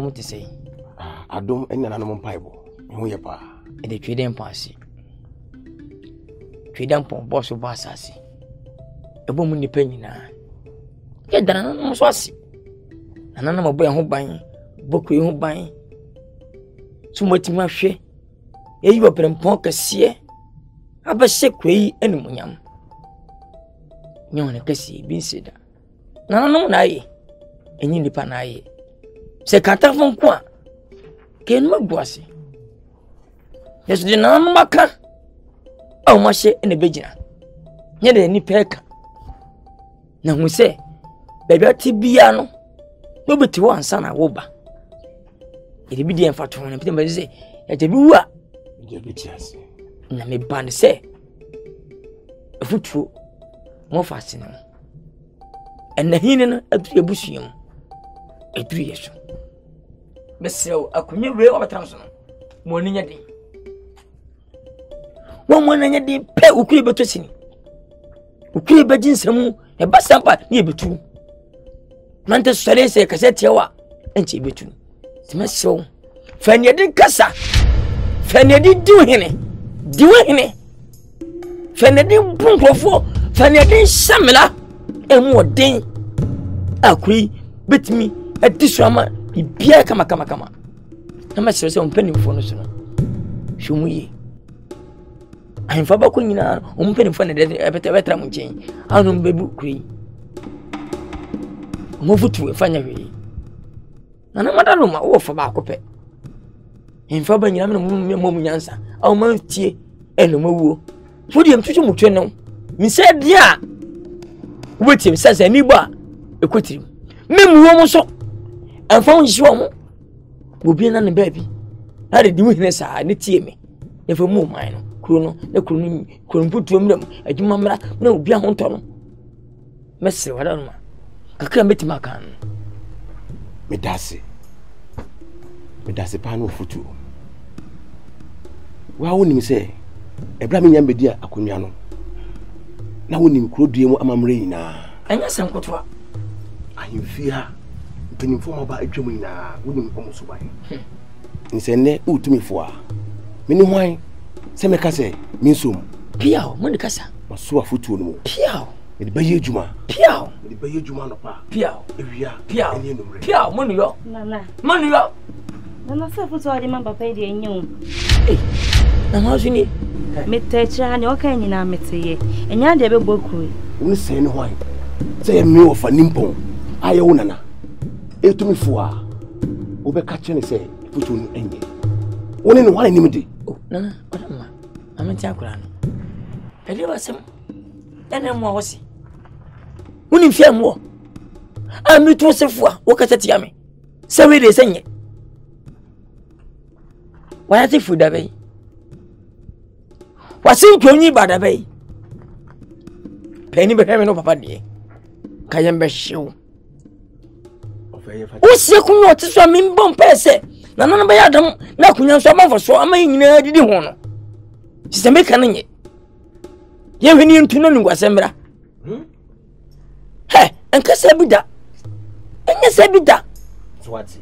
What to say? I don't any animal Bible. You pa. The trading party. Trading pon boss of Bassassi. A woman depending on. Get an animal swassi. An animal boy who buying, book who buying. So much in my share. You open Poncassier. I bet sick way any munyam. You on a cassie, been said. No, nay. And you depend on. C'est quand t'as fait quoi? Qu'est-ce que tu as fait? Je suis dit, non, non, non, non, non, non, non, non, non, non, non, non, non, non, non, non, non, non, non, non, non, non, non, non, non, non, non, Messel, I could never over thousand. Morning a day. One morning a day, pet will creep a dressing. Will creep a jinsamu, a bus sampa near between. Mantas Sales a cassette, and she between. Messel, Fanny did Cassa. Fanny did do any. Do any. Fanny did bunk of four. Fanny did Samela. And more day. I could beat me at this drama. Ibia kama. Na ma sirese ompeni mfono suno. Shumuye. Ahimfa ba kunyina ompeni mfono de betra mu nchen. Anu mbebu kuri. Movutu efanya hwe. Na na madalo ma wo fa ba akopɛ. Ahimfa ba nyina me mu nyansa. Awu ma tie eno mawuo. Fodi em tutu mutwe no. Mi sɛ dia. Wobɛtie mi sɛ ni ba ekotiri. Memu wo mu so. And found Swam will be an baby. I did do witness, I need me. Never move mine, Colonel, the Colonel couldn't put to him. I do mamma, no, be a honton. Messer, I don't know. I can't beat my can. Medassi Pano Futu. Why wouldn't you say? A blaming ambidia, a cuniano. Now wouldn't include you, a marina. I know some cotwa. I fear. When you form about a Jumina, wouldn't come so by. In Sene, who to me for? Meaning why? Semecase, Minsum. Piao, Monicasa, Masua Futuno. Piao, the Bayer Juma. Piao, the Bayer Jumanopa. Piao, if you are Piao, Piao, Monio, Monio. The master was already member paid the new. Hey, Namazini, Metacha, and your canyon, I met say, and your devil book. Only say no wine. Say a meal for Nimpo. I own another. E to me for catching a say, put on any one in one enemy. Oh, no, I'm a tackle. I give us some and I'm was when you fear more. I'm not to say for what at the yammy. So it is any. Why I think food away? What's in Tony by the way? Penny behaving over Paddy. Cayambe show. Usi kunyo tiswa mimbom pese na nana ba yadam na kunyo so amfa so amanyina didi ho no siseme kana nye ye hwini ntu no ngwasemra he enka sabida enye sabida swati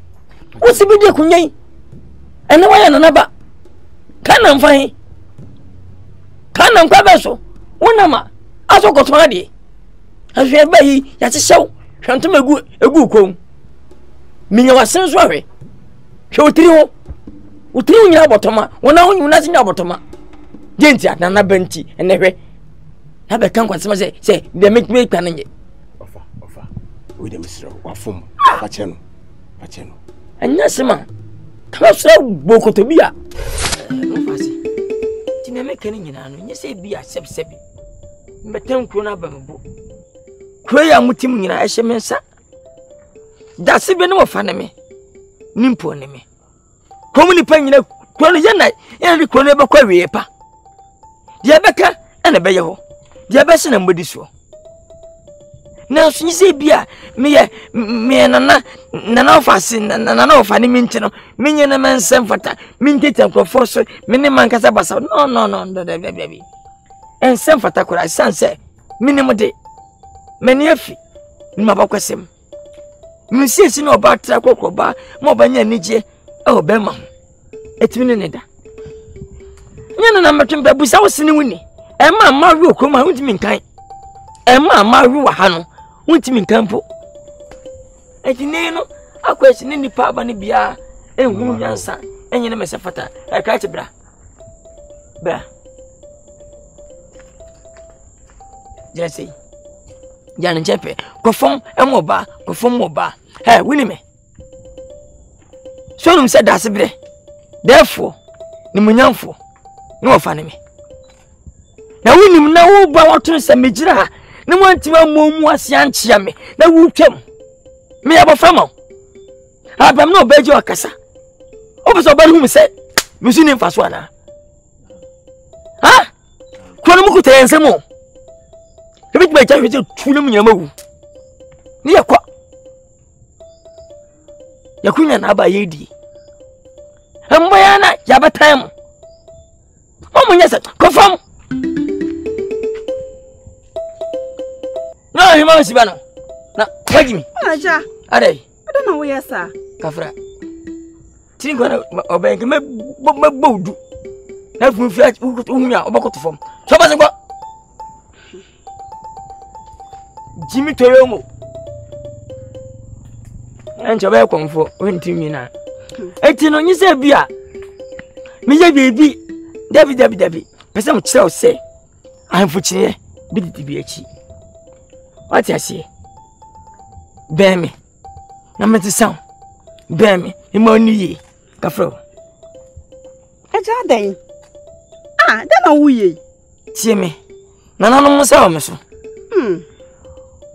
usi bidi kunyen ene waya nana ba kana mfahi kana nkwabeso wonama asokotwa de ahwe ba yi yatehyew hwantama egu kwom Minya wasen so ahwe. Hwe otiriwo. Otiriwo nyina botoma. Wona ho nyuna nyina botoma. Genti atana banti ene hwe. Na be kan kwasema se de me kwa na nye. Ofa. We de misro kwa fom. Pacheno. Anya sema. Kama sura bokoto bia. No fasi. Tine me kan nyina no nye se bia sepsebi. Mbetan kro na bambo. Kro ya mutim nyina ehye mensa. That's even no fun me. Nimpo enemy. Come in the Yana, and the Colonel Quaripa. Diabeca and a bayo. Diabessin and Buddhism. Now, she say, Bia, me and Nana Fassin and Nana Fanny Mintino, Minion and Man Samfata, Mintit and Profosso, Miniman Casabasa. No, baby. And Samfata could I sunset, Minimode, Menyafi, Mabacasim. Monsieur Sino Batra Cocoba, Mobania Nije, oh Bema. It's Minida. Nana Matin Babus, I was in Winnie. Emma Maru, come out to me in time. Emma Maru, Hano, went to me in Campo. And you know, I question any papa and beer and woman son, and you know, Mr. Fata, I cried to bra. Bra Jesse. Jan and Jeppe, perform a moba, perform moba. Hey, Winnie me. So, said that's a bit. Therefore, the Munyanfo, no funny me. Now, Winnie, no bowers and Mijra, no one to a moon was Yanchiami, no whoop him. Me have a family. I am no bed your cassa. Opus about whom said, Musin Faswana. Ah, Quanamuku and Samo. Let me tell you to Tulumiamo. Near Qua Yakunan Abayedi. And Mayana Yabatam. Oh, yes, confirm. No, he must be. Now, take me. Aja, are they? I don't know where, sir. Kafra. Think or bank, my boat. Let me flat Umia or Boko to form. So, what? Jimmy Toromo and your welcome for winning me now. 18 on your beer. Miss baby, Debbie. Some child say, I'm for cheer, bid it be a cheat. What I say? Bear me. Now, Mr. Sound, bear me, in my new year, Cafro. A jardin. Ah, then are we. See me. None of us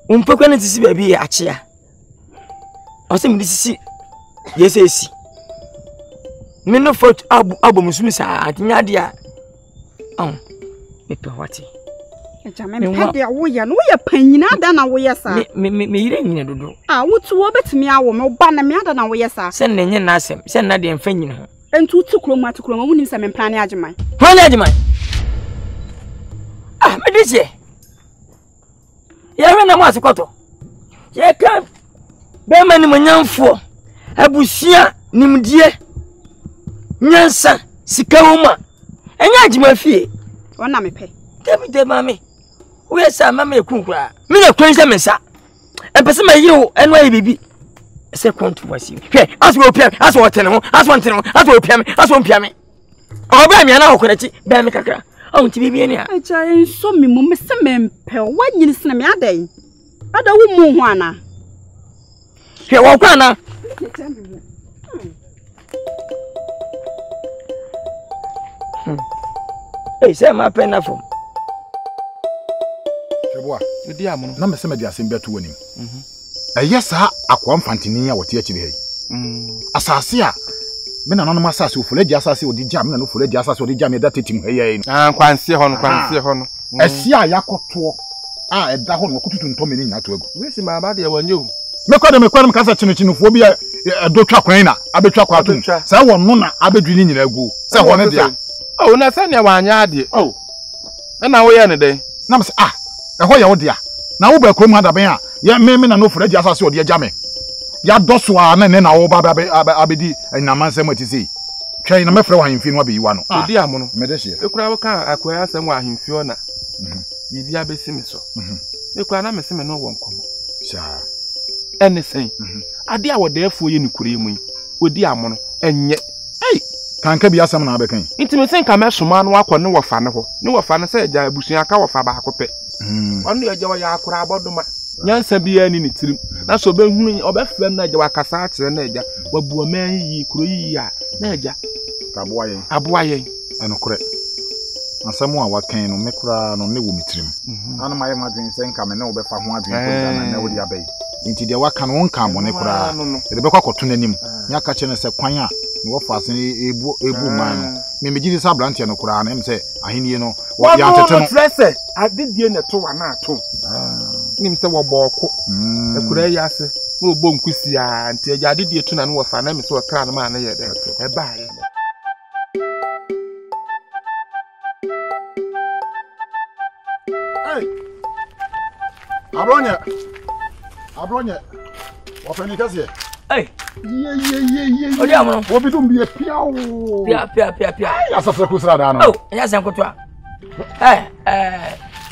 Unpokane tisi baby achia. Ose mi tisi yesesi. Me no fort abu musumi sa atinya dia. Oh. Me pawati. Eja me pede awu ya no ya panyina ada na wo yesa. Me yire nyina dodo. Ah, wotu wo betimi awo me oba na me ada na wo yesa. Se nenye na asem, se na de mfa nyina ho. Entu tukuro ma munim se me plane ajeman. Plane ajeman. Ah, me dije. Yere na mase koto ye ka be mani manyamfo abusia nimdie nyansa sikawuma enya ajima fie wona mepe temide mami we sa mama ekunkura me na kwense mensa empese ma yiwo eno ayi bibi se kontu wasi hwe aswo opia aswo otene ho aswo antene ho aswo opia me aswo mpia me oba me na okorachi be me kakra oh, to be near. I giant saw me, Mr. Mempel. What you listen me a day? I don't move one. Here, walk on. Hey, say my pen up. The diamond, number seven, they are seen better to win him. Yes, sir, I want Fantinia or Tietchie. Assasia. Men anonymous as who followed Jassas or the Jam and who followed Jassas or the Jammy that teaching here. Ah, Quancy Hon. I see a Yako. Ah, at that one, couldn't tell me not to go. Listen, my body, I want you. Macadam Cassachophobia, a doctor Quena, Abetraquatum. Someone Mona, Abedrin in a go. Someone at the oh, Nathania one yard. Oh, and away any day. Namas ah, a hoya odia. Now, but come out of bear. Yet, men and no followed Jassas or the Jammy. Ya doswa na na wo baba abedi nyamansa matisi twen na mefre wa himfi no abeyiwa no odi amono medehie ekura wo kan akoya asem wa himfi ona bibi abesi mi so ekura na mesi me no wo nkomo sha anything ade a wo defo ye nikure mu odi amono enye ei kanka bi asem na abekan intime sen ka mesoma no akọ ne wo fa ne ho ne wo fa ne se ja abusun aka wo fa ba akopẹ onu ye ja wo ya akura abodoma nyansa bia ni nitirim na so behunu obefrem na eja wakasa akire na eja wabu oman yi kuro yi a na eja aboaye anokure asamu a wakan no mekura no ne wo mitirim ana maye madwen sen ka me ne obefa ho adwen ko na wo di abai inti de waka no wonka mo ne kura de bekwa koto nanim nyaka che ne se kwan a ne wo fa sen ebu man me megidi sa brantia no kura na em se ahenie no wa ya tete no fresse adedie ne to wa na ato nim se wo boko ekura yi ase wo bo nkusi a nti eja adedie to na no fa na me se wo kra na ma na ye de e ba ye hey abronya Wafanya kazi ye? Hey. Yeah. Oja mwana. Wabidu mbile piao. Pia. Ya safra kusra dano. Oh, ya sankotwa.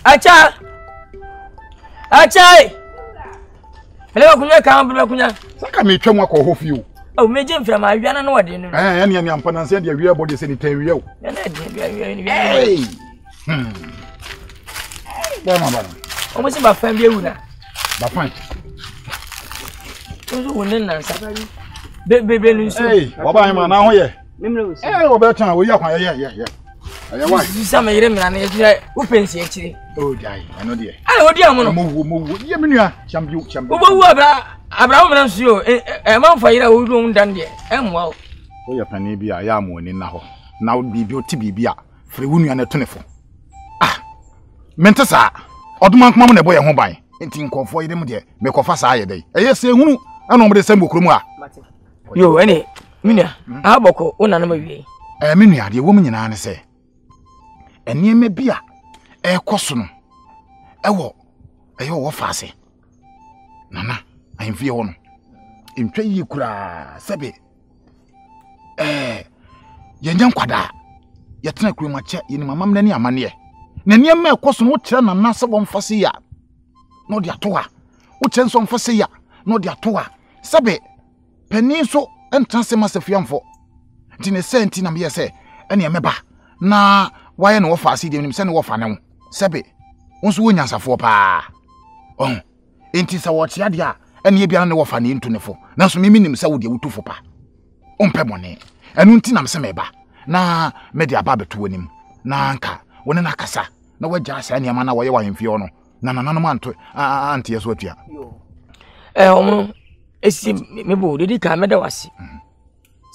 Acha. Melewa kunya kama melewa kunya. Saka mitwe mwa kwa hofu yu. Oh, meje mfira ma wiana no wade no. Eh, yani ya mpana nsia dia wiya body se ni tan wiya o. Na dia wiya. Hey. Bama bana. Omo si ba fan bi ewuna. Ba fan. Ozo wonen na sabari. Be ni so. Hey, oba ma na ho ye. Memre wo si. Eh, oba tan wo ya kwan ye. Aya wan. Ni sa me yire mi na na ye. Wo pensi e kire. Oh, dai. Ano dia. Ah, odi amono. Mo wo. Ye me nua. Champion. Wo wo abra. Abraham Nancio, a man for your old room done there, and well, your panibia, yamon in Naho. Now be beauty be a free woman at 24. Ah, Mentasa, or the monk mamma boy home by, and think of for them there, make off us a day. Yes, say who, and on the same book room. You any, Minia, Alboco, one animal. A minia, the woman in Anna say, and ye may be a costume. A war, a war fassy. Nana. I'm feeling. I'm trying to cry. Sabi. You're not quite. You're trying to cry much. You're not my mom. You're not my nanny. Nanny, my cousin, what you're not now? So I'm fussy. No, dear, toa. What you're so I'm fussy. No, dear, toa. Sabi. Penny so and transformers of young folk. Then a sentin I'm here say. Any member. Na why no fussy? Then him send off an. Sabi. Once we answer for pa. Oh, ain't it a watch yadia? And ye be an offer in 24. Now, so meaning himself would you two for pa. Umpemone, and untinam semeba. Na, media babble to win him. Na anka, one an acassa. No, what just any man away in Fiono. Nana man to auntie as what ya. It's me boy, did he come at us?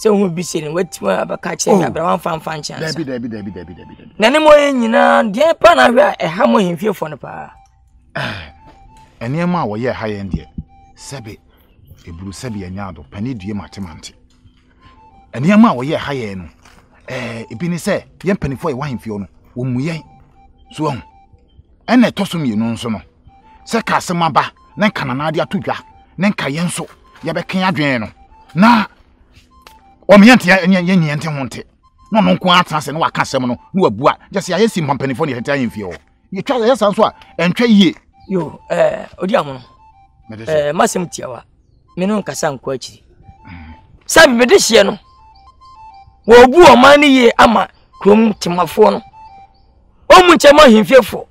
So we'll be sitting wet about catching up around fan function. Debbie. Nanimoin, dear Panavia, a hammer in fear for the pa. And near my way, high end here. Sebe, a blue sebi and yard, penny dear Martimanti. And near my way, high end. Eh, a penny say, young penny for a wine fiona, whom we ain't. So on. And a tossum, you know, so no. Sacasama ba, Nancanadia tuja, Nancayenso, Yabekin Adriano. Na, or me anti and yenny anti wanted. No, quantas and what casamono, no a bois, just I see one penny for the Italian fio. You try the answer and try ye. You, Odiamo. Masim Tiawa, Menon Cassan Quachi. Sam Mediciano. Well, boo, money ye, ama, crum to my phone. Oh, much am I him fearful.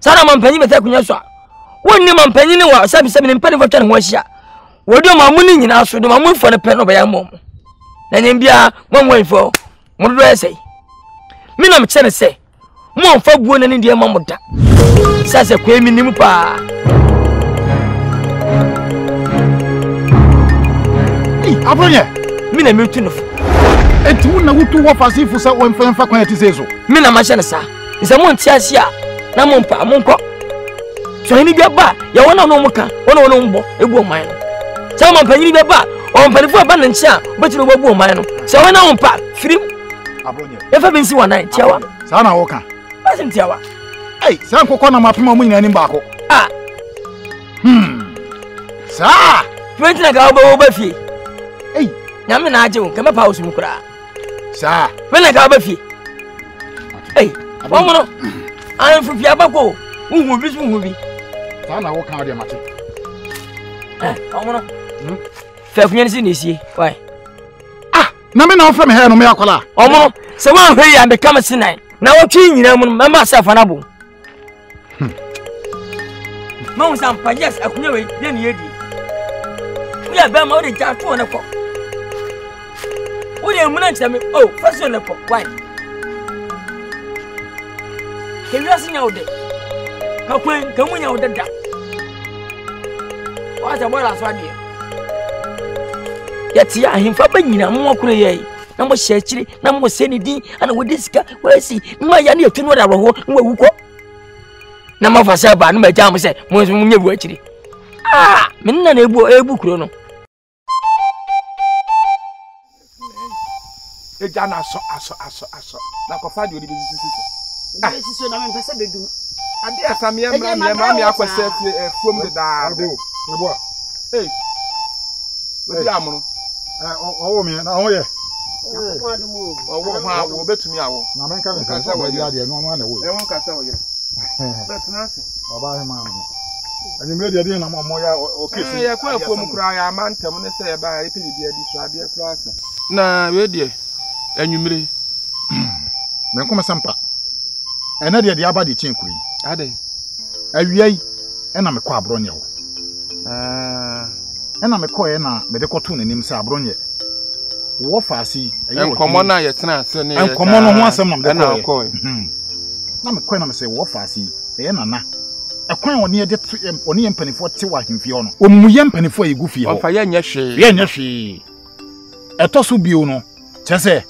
Salaman Penny Metacunasa. One name on Penny was 77 penny for 10 was ya. What do my money in us to do my moon for the pen of a mom? Then in Bia, one way for what do I say? Minam Chenese, more for one and India Mamota. Says a queen in Mupa. Abonye, mina mutinofu. Etu na wutu wafasi fusa wemfa kwa yetizezo. Mina machana sa. Isamu ntiasia na mumpa munko. Shahini biaba ya wana onomuka, wana onombo ebu omano. Sama mpanyini biaba, ompanifu abana ntia, beti no ebu omano. Sa wana ompa film. Abonye. Efa binsi wana ntiawa. Sana woka. Basi ntiawa. Hey, sana kokwa na mapima mu nyani mbako. Ah. Sa, twenti na gawo ba obafi. Hey, I'm an agent. Come up, house, Mukra. Sir, when I got a fee. Hey, I am from Yabaco. Who will be? I walk out your matter. Why? Ah, no, from here, no, Miacola. Oh, someone here and become a sinner. Now, I'm changing myself an abu. No, some payas, I knew it, then you did. We are bam out in that 2 o'clock. Oh, first on the pop. Why? Can you sing out there? How can you win out the duck? What's the world? Yet, I am fabbing a more cray. Number Shetty, number Sandy, and with this guy, where is he? My idea to know that we'll go. Number for Sabah, my jam said, Monsieur Wetchy. Ah, Minna Ebu Crono. It's an assault. Now, for five, you didn't see. I guess I'm young, I myself from the Hey, what's your name? Oh, me. Now, where? Oh, bet to me, I will. Now, man, can't say what you are there. No man, no. Everyone can say what you are. That's nothing. Baba, man. And you made the idea, no more. Okay. Yeah, quite a form of cry. I'm not telling you say about it. Be a disobedient class. Nah, where dear? And you made. Men come sampa. And I did the abadi chinkui. Are they? Aye, and I'm a quabronio. And I'm a coena, medicoton and him sabronia. What fancy? And common, I trust, and common on one some of the now coin. I'm a coin, I say, what fancy? Anna. A coin on near the 3 and 1 penny for 2 in Fiona. O Muyenpenny for a goofy of a yen yashi, yen yashi. A toss will be no. Chase.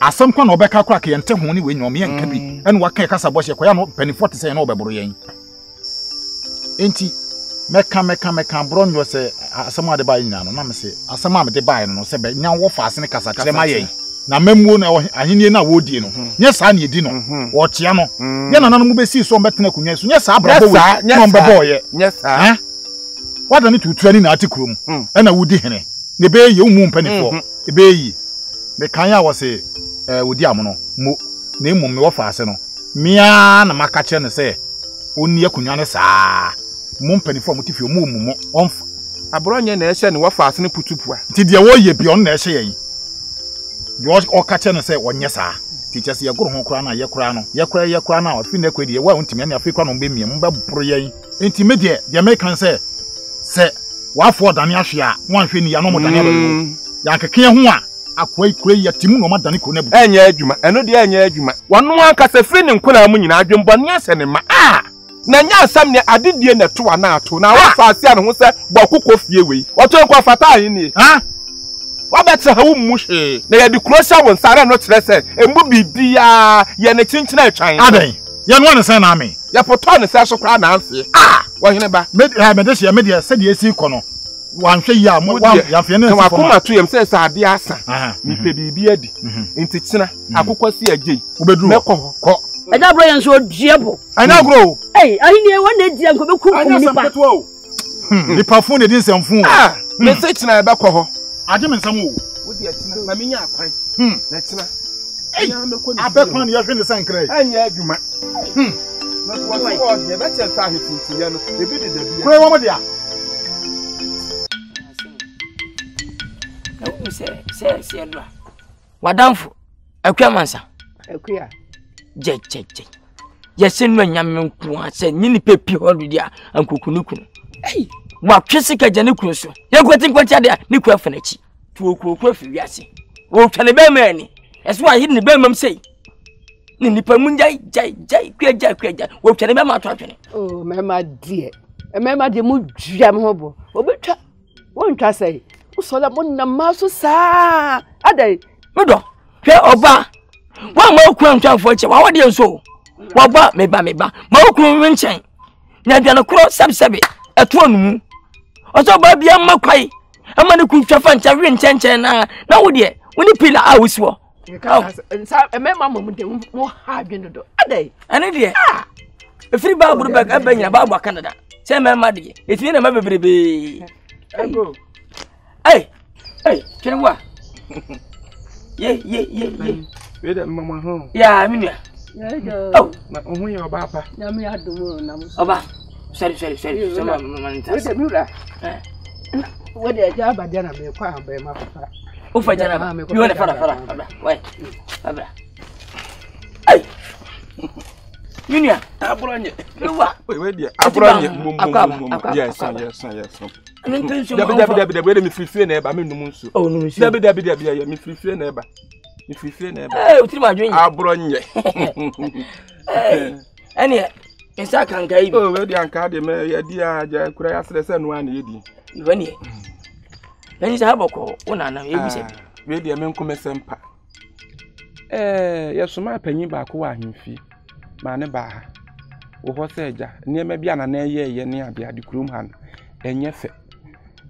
As some kind of backer cracky and tell me when your men can be, and what can't Casabosia Quayano penny 40 and over Borean. Ain't Meka Brown was somebody buying an anonymity, as some mamma de buying or said, but now what fast in a casa, my now Memoon or Anina Woodino. Yes, I need Dino or Tiano. Then an animal see so better. Yes, I brought the boy. Yes, eh? What I need to train in article and I would deny. The bay you moon penny for the bay. The Kanya was a Udiamano, name Mofasano. Mian Macachan say, only a Cunyanesa. Mumpenny for motive your moon on a brown nation and what fast and put to poor. Did your way beyond Neshay? George or Catchan and say, one yes, sir. Teachers, your good home crana, your crown, your cry, your crown, or finger quid, your won't me, and your frequent on beam, your proye. Intimidate, the American say, Sir, what for Daniashia, one thing Yanoma Daniel Yanka. Akwe kure ya timu no madani ko nebu enye adwuma eno de enye adwuma wanu anka se firi ne nkona mu nyina adwombani ase ne ma ah na nya asam ne adedie ne to wana ato na wa faase ane ho se gbokoko fie wei oto enko afata yin ni ha wa betse ha mu hwe na ya de closure won sare no kire se embu bibia ya ne chinchina atwan adan ya no ne se na me ya poto ne se so kra na anse ah wa hene ba media se de esi ko no one say ya mo ya fie na akoma to yem say saade asa ni pe bibi adi ntichina akokwa si agye obedru meko ko eja bro yen so diebo ana gro eh ahini won na dia ko be kuku ni pa ni pa fun edi nsamfun ah me se china be ko ho agye me nsam o wodi achina ma menya akwan na china eh abekon na ye hwe ne sankrai anya adwuma na to wa ye be che sa hetu ye no ebi de da bi ko e wo mo dia. No, say, Madame, a cramansa, a queer. Jet. Yes, and when young Kuan said, Nini Pepi Holidia and Kukunukun. Hey, what Chisica Janucus? You're getting what you are, Nicola Fenech. To Kuku, yes. Oh, can a bellman. That's why hidden the bellman say. Nini Permunja, Jay, what can a mamma talking? Oh, mamma dear, a mamma de mood jam hobo. Oh, but won't I say? Solomon Namasu, sir. Are they? Mudo, here or bar. One more crown for you. What do you so? What bar, maybe, more crown chain. Nadan a cross subsabby, a twin. Or so, Babby, I'm not quite. A man who could chafan charin chanchen. Now, dear, when the pillar I was war. You can't remember moment more hard than the door. Are they? And idiot. Ah! If you bow would back up in your barber Canada. Say, my maddy, it's in a baby. Hey, can what? Yeah. Wait a moment, home. Yeah, I mean, oh, my own your papa. Now me, I do know. Sorry, what a job I done. I'm a quiet by my papa. Oh, for Janabam, you want a father. Wait, hey, Minia, I'll run you. Wait, I'll run you. Yes. I'm not sure.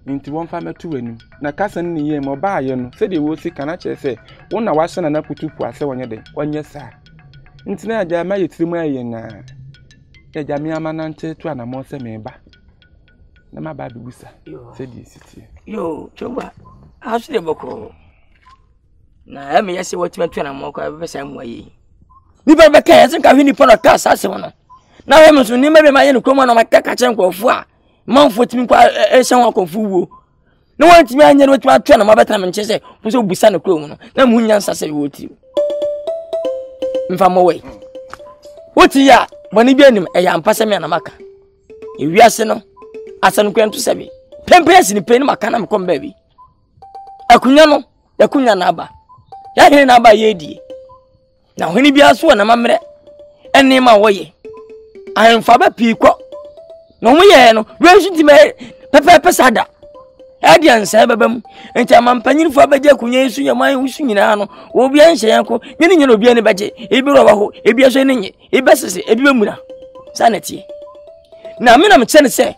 Into one farmer to win. Now, Casson, ye more buy, you said you will see Canache say, one hour son and up to 2 hours on your day, 1 year, sir. Intina, Jamay, 3 million. The Jamiaman, 2 and a more semi bar. na ma ba dubusa se di siti yo choba aso de boko na ya me yesi wotime twana mo ko be san mo yi ni ba be ka yesi ka hwini pona ka sase wona na we me so ni me be ma ye no kromo na ma ka chen ko fu a manfo timi ko e san won ko fu wo no won timi anya no twa twana ma betra me nche se bo so busa no kromo no na mu nya sase wo ti mfa mo we woti ya boni bi anim e ya mpase me na maka e wiase no asan kwentu sabi pempesi ni peni makana mkombe bi akunya no yakunya na aba ya hene na aba yedi na honi bia so na mamre eni ma woye ahemfa ba pii ko no mu ye no wensu ti me pepe sada edi ansa babam enti amampanyin fu abaje akunya isu nyaman husu nyina no obi anhye yanko nyini nyina obi ani baje ebi ro waho ebi aso ni nye ebi sese ebi bemuna sanati na me na me chene se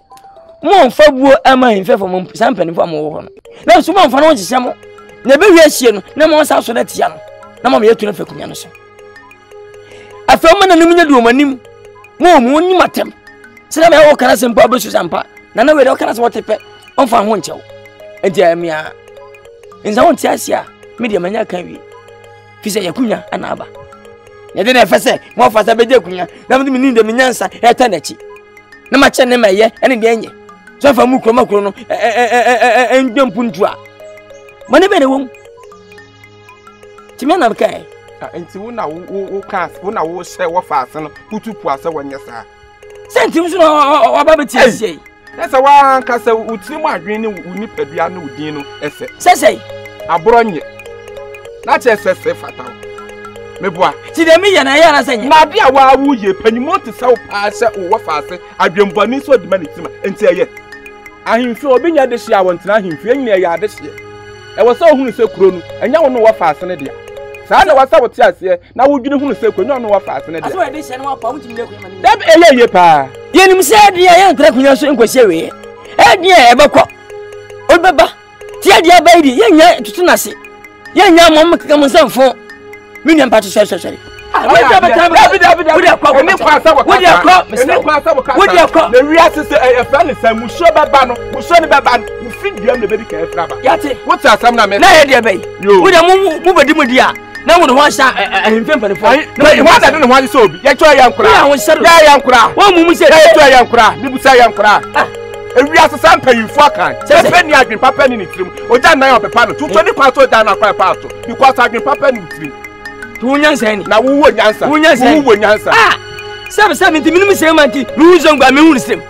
mon fabuo ama en fefo mon sampanifo mo ho no na so mon fa no hye mo na be hwe hye no na mon sa so na tia no na mo yetu na fakunya no so afa mo na nim nya duo manim mo mo ni matem sira me ho kana sempa be su sampa na na we do kana so tepe on fa ho nche wo enti amia enza won tia sia me de manya kan wi fise yakunya ana aba ya de na fese mo fa sa be de kunya na me ni de menyansa eta na chi na ma chene me ye ene de enye so fa mu kroma kro no enjempu ntua mane be ne won timena be kai enti wo na wo class wo na wo se wo fa ase no putupu ase wonye sa sentim so wa ba beti asiye na se wa anka se utimu adwen ni uni padua na udin no ese sesei abronye na che sesei fatawo meboa ti de mi ye na ya na senye na bia wa wuye panimoti se wo pa se wo fa ase adwembani so de ma nitima enti aye ahimfi obi nya de hye a wontena ahimfi anya ya de hye e wo se ohunu se kuro nu anya wo no wo fa ase ne dia sa na wo sa wo ti ase na wo dwine hunu se kuro nya no wo fa ase ne dia aso e de hye no wo pa wo timi de kunya mani dab eye ye pa ye nim se de ya yantra kunya so enkwase we e de e beko obeba ti ade abai di ye nya tutu na se ye nya mo mkeka mo sanfo mi nyam patu sere ah we da beta we da kwa me kwa sa we da kwa na wiase se e fra ne san muso baba no muso ne baba no fi diam ne bedi ka e fra ba yate what asam na me na he dia bai we da mu bedi mu dia na mu no ho sha ahemfempa ne fo na ho da ne ho so obi ye twa yankura ya yankura wo mu se ye twa yankura ne busa yankura ewiase san payifo kan pepe ni adwen papa ni ne tirim o ja nan o pepa no tutu ni kwa so da na kwa pa to because adwen papa ni tirim Tunyansa na wo nyansa wo nyansa ah sabe minimum semanti ruzo ngwa me hunsem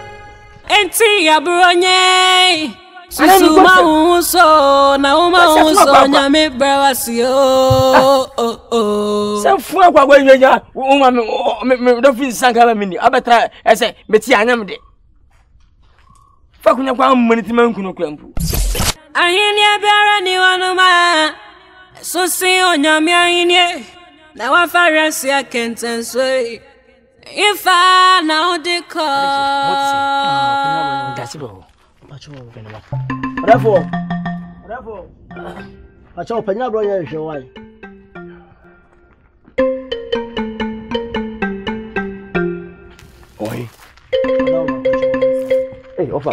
enti abronye susuma unso na umaunso nyame brawasi o safu akwa gwenya uma me do fin sankala mini abatra ese meti anyam de fa kunya kwa mmaniti mankuno krampu ahini abara ni wanuma susi onyame ahini Now I fancy I can't say if I now declare. That's it. Bravo. I saw Penabro yesterday. Oi. Hey, Ofa.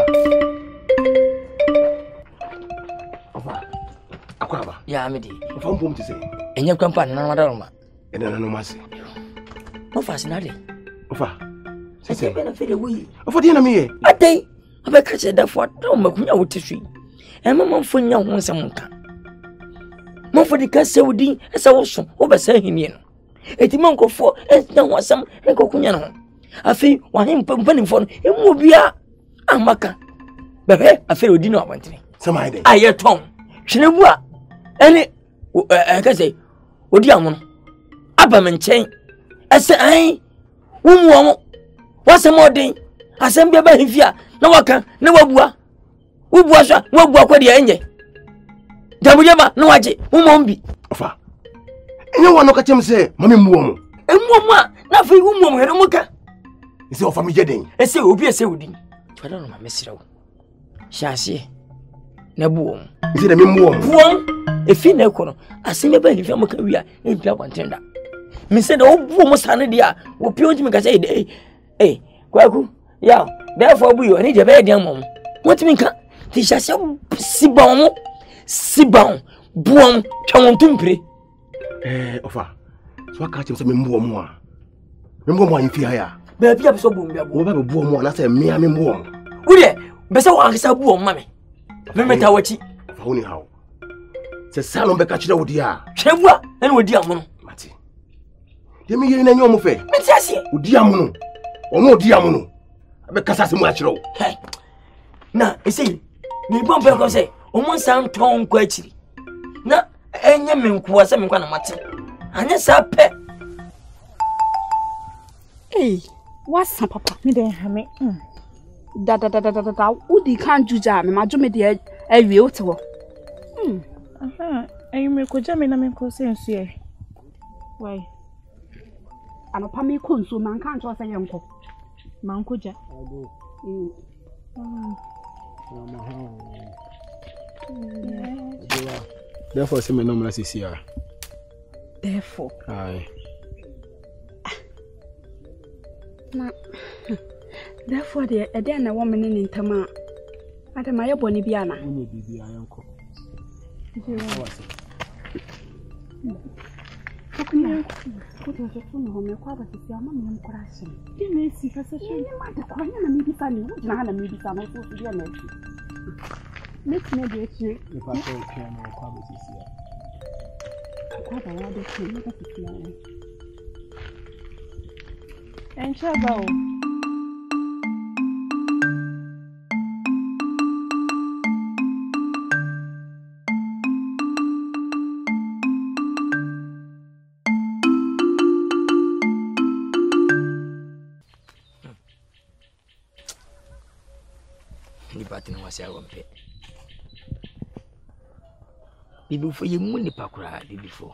Akwaba. Yeah, Amidi. From whom to say? Any company, no matter. And then no mercy. No fascinating. Offer. I say, benefit away. Offer dinner me. A day. I bet catch that for don't make me out to see. And my mom for young once a monk. Mom for the castle D as I was overselling him. A timonco for and now was some and cocunyano. I feel one him pumping for him will be a maca. But I feel dinner went to me. Some idea. I hear Tom. She never were. And I can say, what do you want? Aba menchen ese an wumuwo wasem odin asem bia ba hifia na waka na wabua wubua so wabua kwadi enye dabujema na waje mumombi ofa enye wono ka chemse mame muwo emuwo a na fa wumuwo hero muka ese ofa mi jedin ese obi ese odin fada no mame sirawo shasie na buwo ese na memuwo buwo efi na ekono asem bia hifia muka wi a empia kwantenda me said obu mo sane dia wo pio ntimi ka say eh kwaku ya therefore bu yo ni je be dia mom What me ka? Tisha se sibon sibon buom twantumpre. Ofa. So aka che so me mbo mo a. Me mbo mo a nfi haya. Ba bia be so bo mbia bo. Wo ba be buom mo na se me a me mbo. Wo de be se wo akisa buom ma me. Me meta wachi. Fa woni hawo. Se salon be ka chira wo di a. Hwebua na wo di amu no. Mate. De me yiri na nyo mo fe. Me ti ase. Wo di amu no. Omo di amu no. Be kasa se mu a chira wo. Na ese ni bombe ko se o mo san ton ko achiri na enye menko asa menko na mate anya sa pe eh what's up papa me dey ha me da udi kan juja me majume dey awie ote wo aha ayi me ko jame na me ko se nsu e why anopa me ko nsu man kan cho se yenko man ko ja Therefore, see me no more this year. Therefore, aye. Ma, therefore, there are then a woman in Tama. Madam, my bonny Biana. Let's make it if I don't care more quality. I rather look at the piano. And Chabot. Before you moon pakura before.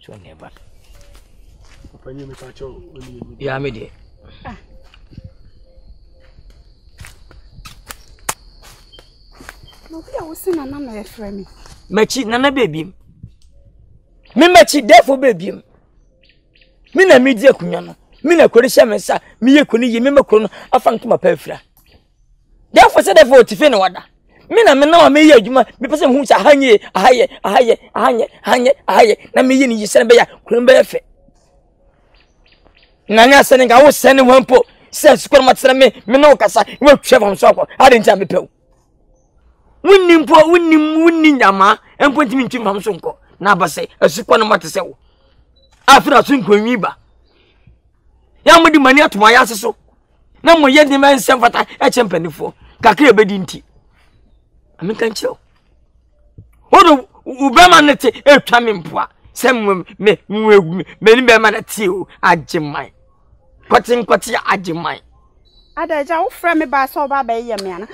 So never. Yeah, me dear. No, I was saying, I'm not a friend. Machi, Nana baby. Me machi, therefore, baby. Mina media kunyano. Mina kodisha mensa. Miye kuni yemema kono. Afankuma pefra. Therefore, said the vote, if any water. Men are now a mayor, you might be person who's a hangye, a higher, a higher, a hangye, hangye, a higher, Namini, you send bear, couldn't bear fit. Nana sending, I was sending one po, says Squamatsame, Menocasa, work Chevron Sopper, I didn't have a pill. Winning poor, winning Yama, and pointing me to Mamsunko, Nabase, a Squamatisel. After I swing with Miba. Yamadi mania to my ass so. No more yet the man sent for a champion for Kakir Bedinti. I mean, can't you? What Ubermanate, a charming poor, some women, many men at you, at Jimmy. Cotton, cotton, at Jimmy. I don't know, Frammy Basso Babay, young man.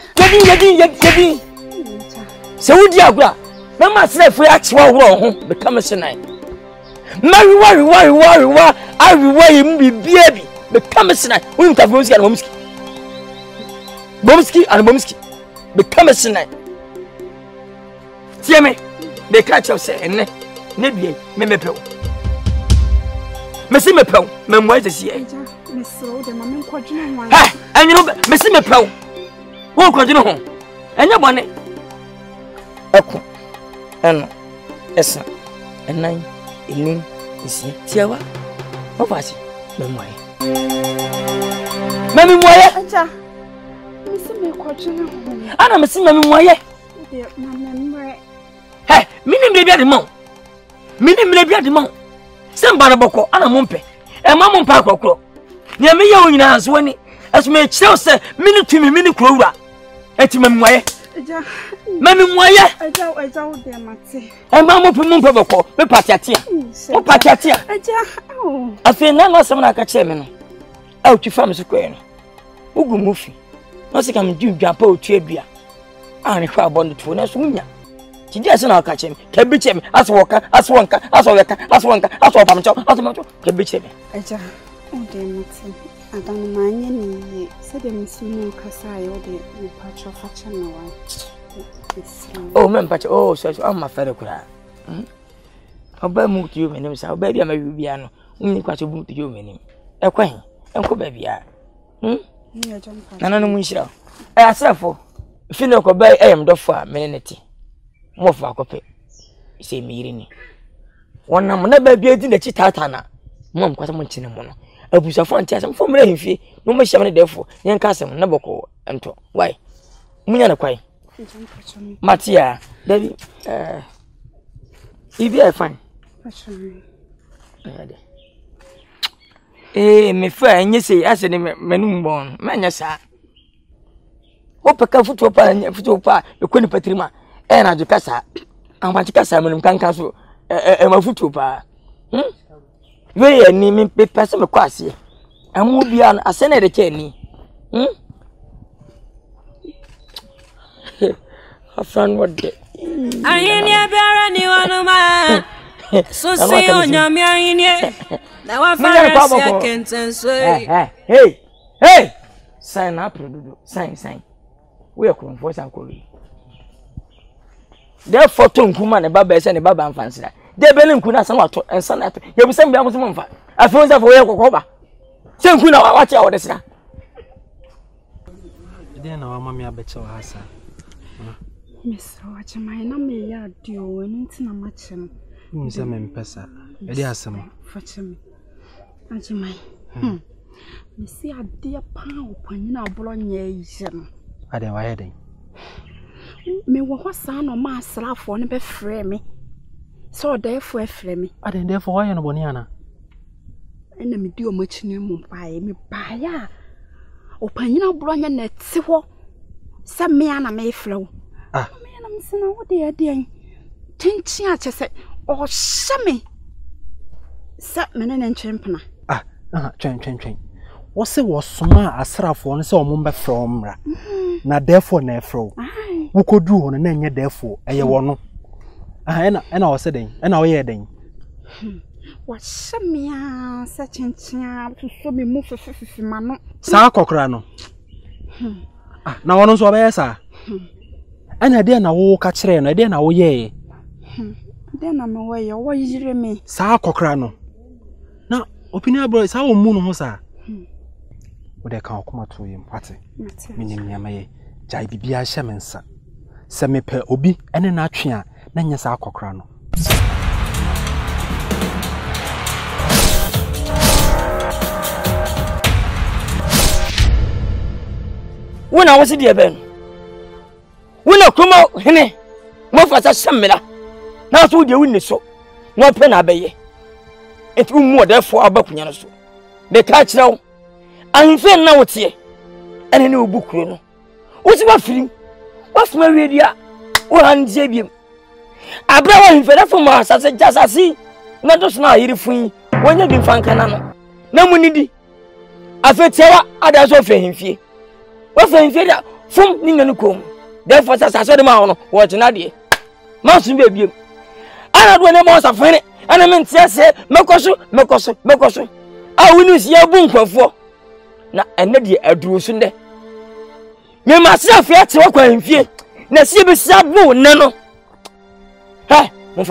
So, Diabla, Mamma said, we actual war, the commissioner. Marry, worry, worry, worry, worry, I will worry, be baby. The commissioner, we have Bomski and Bomski. Bomski and Bomski. The commissioner. See me? They catch us and Nebby, Memepo. Messi Mepo, Memoise is here. And you know, Messi Mepo. Who could you know? And your bonnet. Oko, and Essa, and nine, Elin, is here. Tiawa, what was it? Memoise. Mammy, why? I'm a simon, why? Hey, meaning baby at the mount. Meaning baby at the mount. Some baraboko, and a mumpe, and Mamma Paco. Near me, you in as when as may Chelsea, minute to me, minute crowder. At Mammy, why? Mammy, why? I doubt, dear Matty. And Mamma Pumpo, the Patatia. Oh, Patatia. I feel none of someone like a chairman. Out to farm square. Ugu Muffy. Nothing can do jump out to a beer. I require abundant for us. She doesn't catch him. Can beat him as walker, as wanker, as walker, as wanker, as walker, as walker, can beat him. Oh, dear, Matson. I don't mind ye, said the Missino Cassai or the patch of a channel. Oh, man, but oh, says all my fellow cry. I'll bear move to you, and I'll baby, I may be an only question to you, meaning. Ekwen, enko babia. Nya jompa. Nana no munhira. E asefo. Fino ko bai em dofo a menenete. Mo fa akope. Se miri ni. Wona mo na babia di na chitata na. Mo mkwasa mo nchine mo no. Abusafo anti asem fo mra himfie. No mo hye me defo. Nyen ka asem na boko ento. Why? Munya na kwai. Matia, baby. Ibia fine. Eh, me fa enye sei ase ne menum bon. Me nya sa. O peka futu pa, ekoni patrima. E na joka sa. Ampa kasa menum kanka so. E ma futu pa. We ye ni me pese me kwase. Amu bia na ase na de che ni. Afran what de. Aye ni abara ni wanuma. So say on your marine. Now I can't say. Hey, hey, sign up, sign. We are going for some cool. Therefore, Tom Kuman and Baba and Baba and Fancy. They belong to us and son at you. You send me almost a month. I found that for your cover. Send Kuna, watch out, this. Then our mammy, I bet so, Hassa. Miss Roger, my name, I do, and it's not much. Mr. Mempesa, I dare some. Fetch me. Auntie, my Missy, I dear pound when you are blowing your jam. Are they wiring? May what son or master laugh on a bed frame? So therefore, frame. Are they there for why and Boniana? And I do much new by me buyer. Open you up, blowing your net, see what? Some man I may flow. Ah, man, I'm saying, what they are doing. Tinching at your set. Oh, shame! Sat men and champana. Chain. What's it was summa as Raphon saw Mumba from Ra. Now, therefore, Nefro. Who could do on a name, therefore, a yawno. And our setting, and our heading. What's some ya such and champ to show me move for 50 man? Sa Cocrano. Now, one was a bear, and I dare now walk a train, I dare now yea. Then I'm away, or what is your name? Sa Cocrano. Now, opinion boys, how moon was I? Would I come to him, Patty? Meaning, I may jibe be a shaman, sir. Semi per obi and an atria, then yes, Sa Cocrano. When I was a dear Ben, when I come out, Henny, more for such some miller. Now, so you win so. No pen abbey. It will more therefore about Yanasu. They catch now. I'm fair now, it's here. And a new book, you know. What's my feeling? What's my radio? What I'm saying? I brought him for that for us. I said, just I see. Not just now, you're free. When you've been Fancanano. No money. I feel terror. I don't offer him fear. What's the inferior? From Ninganukum. Therefore, as I saw the mountain, what's an idea? Mountain baby. I don't want to find it, and I meant to say, Mokosu. I will use your boom for. Now, and let you do Sunday. You myself yet to walk in fear. Now, see, beside no, no. Hi, what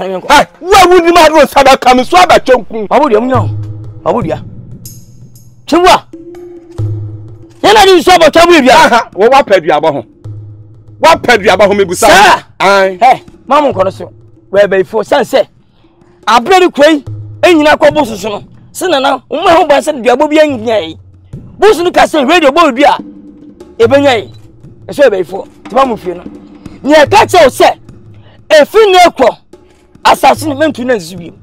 would the madness have come and swab at Chunkum? I would know. I would ya. Chua. Then I do so much of you. What pet you about home? What pet you about home? Hey, Mamma Conoso. Where before sunset, I bred a cray, and you know, Coboson. Senna, my home by San Diabo being gay. Boson Castle Radio Bobia, Ebony, a survey for Mamufino. Near Catcher said, a funeral call, assassin meant to nurse you.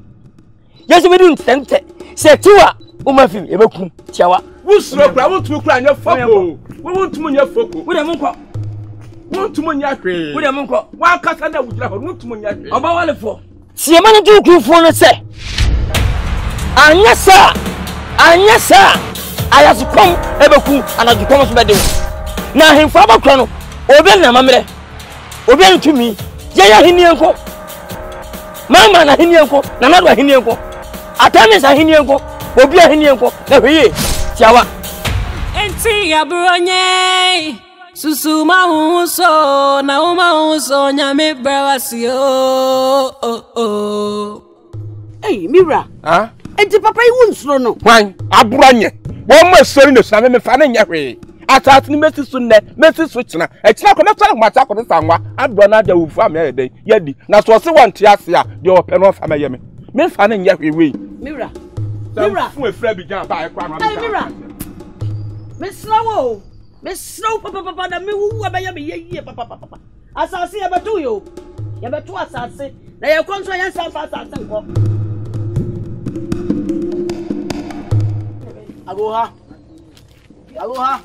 Yes, we didn't tempt it. Say to her, Umafi, Evokum, Tiawa. Who's rock? I want to cry your foco. We want to moon your foco. We don't want to moon your cray. We don't want to. Why can't I want to moon your cray? About all the four. See a man do good for us, sir. And yes, sir. And yes, sir. I have to come ever cool and I have to come to my day. Now, him father Crono, Obena Mamre, Oben to me, Yaya Hinianco, Mamma and Hinianco, Nanada Hinianco, Atanis and Hinianco, Obia Hinianco, Navi, Tiawa, and Tia Brunei, Susuma, who saw Nauma, who saw Yame Bravasio. Oh, hey, Mira, huh? And the papa won't know. Why, Abranye. One more story in the sun and finding your way. I thought Mrs. Sunday, Mrs. Switchner, and Chuck on the time my tackle the summer, and Brana de Ufam, Yedi, Yedi, that's what's the one Tiasia, your panel of Miami. Men finding your way. Mirror, Mirror, with Freddy down by a crown. Mirror, Miss Snow, Miss Snow, Papa, the Moo, Miami, Papa. As I see about you, you have two assassins. They are contrary and self assassin. Aloha. Aloha.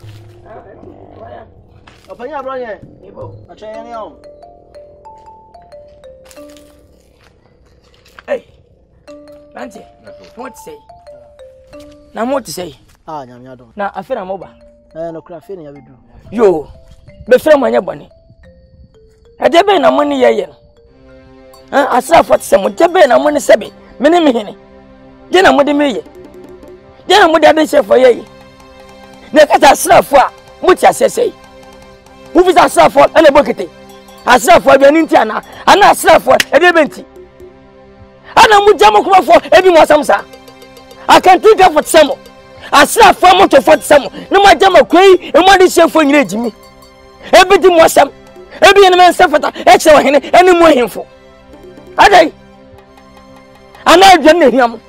Open your brother. I'll try any on. Hey, Nancy, what to say? Now, what to say? Ah, Yamiado. Now, I feel I'm over. No crafting, I will do. You, the film, my bunny. I did been a money year. I saw what some would have been a money sabby. Many many. Then I'm with the million. Then I'm with for ye. Next, I saw for what I say. Who is I saw for and a bucket? I saw for the Nintiana, and I saw for a debenti. And I'm with Jamoko for everyone, Samsa. I can take up for some. I saw for motor for some. No, my Jamoko, and what is your for engaging me? Everything was some. Every man suffered extra any more info. Are they? I'm not joining him.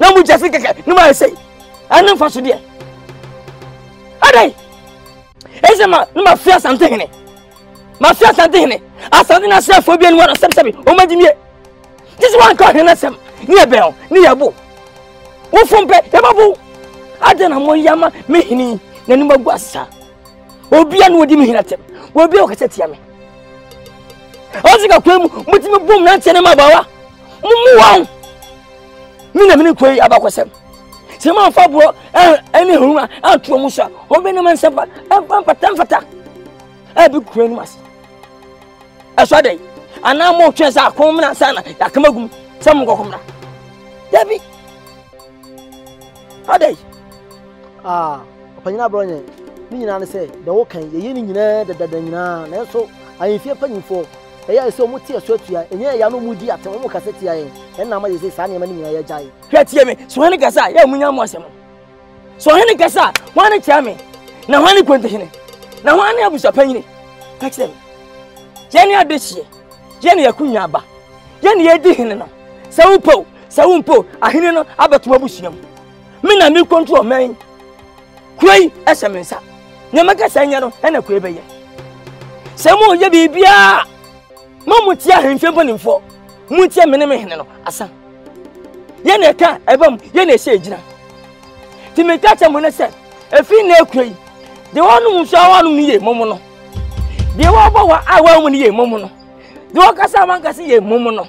No, we just think no, I say. I know for today. Are they? Is it my first and thing? My first and thing. I saw in myself for being one of some seven. Oh, my dear. This one called Hennessam, near Bell, near Boo. Who from Bell, Yamaboo? I don't know Yama, Mihini, Nanuma Bassa. Obian would mean at him. Will be okay at Yami. I think I'll come with my boom, not send him about. Mumu, Mina Minukwe about myself. Simon Fabro, any rumor, out to Musa, or Benaman Sampa, and Pampa Tamfata. I do Cranmas. I saw they, and now more chance are common and sana, Yakamagum, some go home. Debbie, are they? Ah, Panina Brony, Mina say, the okay, the union, the Dana, and so I fear paying for. I saw Mutia Sotia, and Yano Mudi at Mocasetia, and now is his animal in a giant. Catch him, Swanigasa, Yamina Mosem. Swanigasa, one at Yami. Now, one quintin. Now, one of us are paying. Catch them. Jenny Adishi, Jenny Acunyaba, Jenny Edihina, Saupo, Saumpo, Ahino, Abatuabusium. Mina new control, man. Quay, Esaminsa, Namacasano, and a Quebay. Samo Yabia. Mamutia him feminine for Mutia Menemeno, Asa. Yeneka, a bomb, Yene Sajina. Timicata Monessa, a female cray. The one who shall own me, Momono. The Wabawa, I want ye, Momono. The Wakasamankas ye, Momono.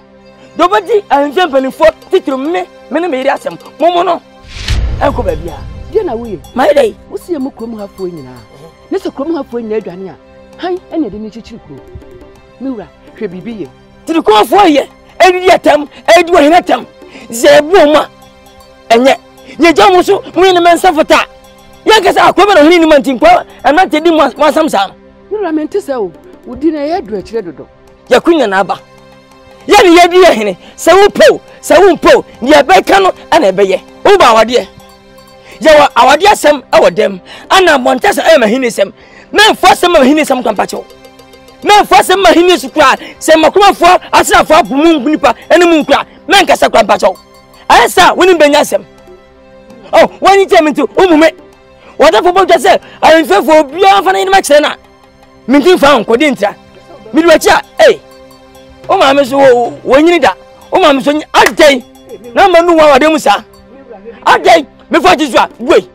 The body and feminine for Tito me, Menemediasam, Momono. Uncle Babia, Jenna will. My day, what's your Mukum half winning? Mr. Crum half winning, Dania. Hi, and the Nichiku. Mura. To the call for ye, and yet, Edwin at them, Zeboma, and yet, you don't want to win a man suffer that. Yankas are covered on liniment in power, and not to do my some sound. You are meant to sell, would dinner address Redodo. Yakuin and Abba. Yan Yadia Henny, Saupo, Saumpo, near Bacano, and a bay. Oh, our dear. You are our dear Sam, our dem, and I'm one test of Hinism. Men for some of Hinism compatible. Men for some Mahinis cry, some Macron for as a far moon clipper and a moon cry, Mancasa Crampacho. I saw winning Benasem. Oh, when you tell me to Umume, whatever about yourself, I refer for Biafra in Maxena. Minting found Codinta, Midwacha, eh? Oh, Mamma, so when you need that, oh, Mamma, so I day, number no one, Demusa. I day before you drop, wait,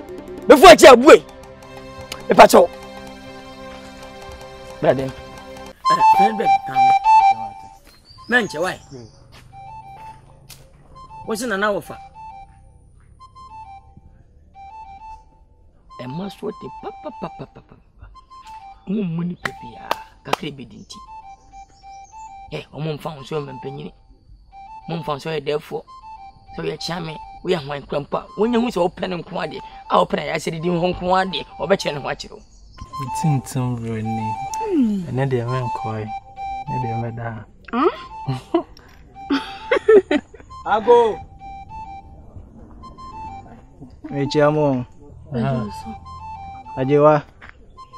before I tell, wait. The patrol. Brother. Menche, why? Wasn't an hour for a must what the papa. Mumuni pepia, Cacribi dinty. Eh, Mum found so many penny. Mum found so therefore. So your charming, we are my grandpa. When you was open and quaddy, I'll pray. I said, you won't quaddy or better than what you. It's some ruin. And then they went coy. I go. Hey, Jamo, Ajewa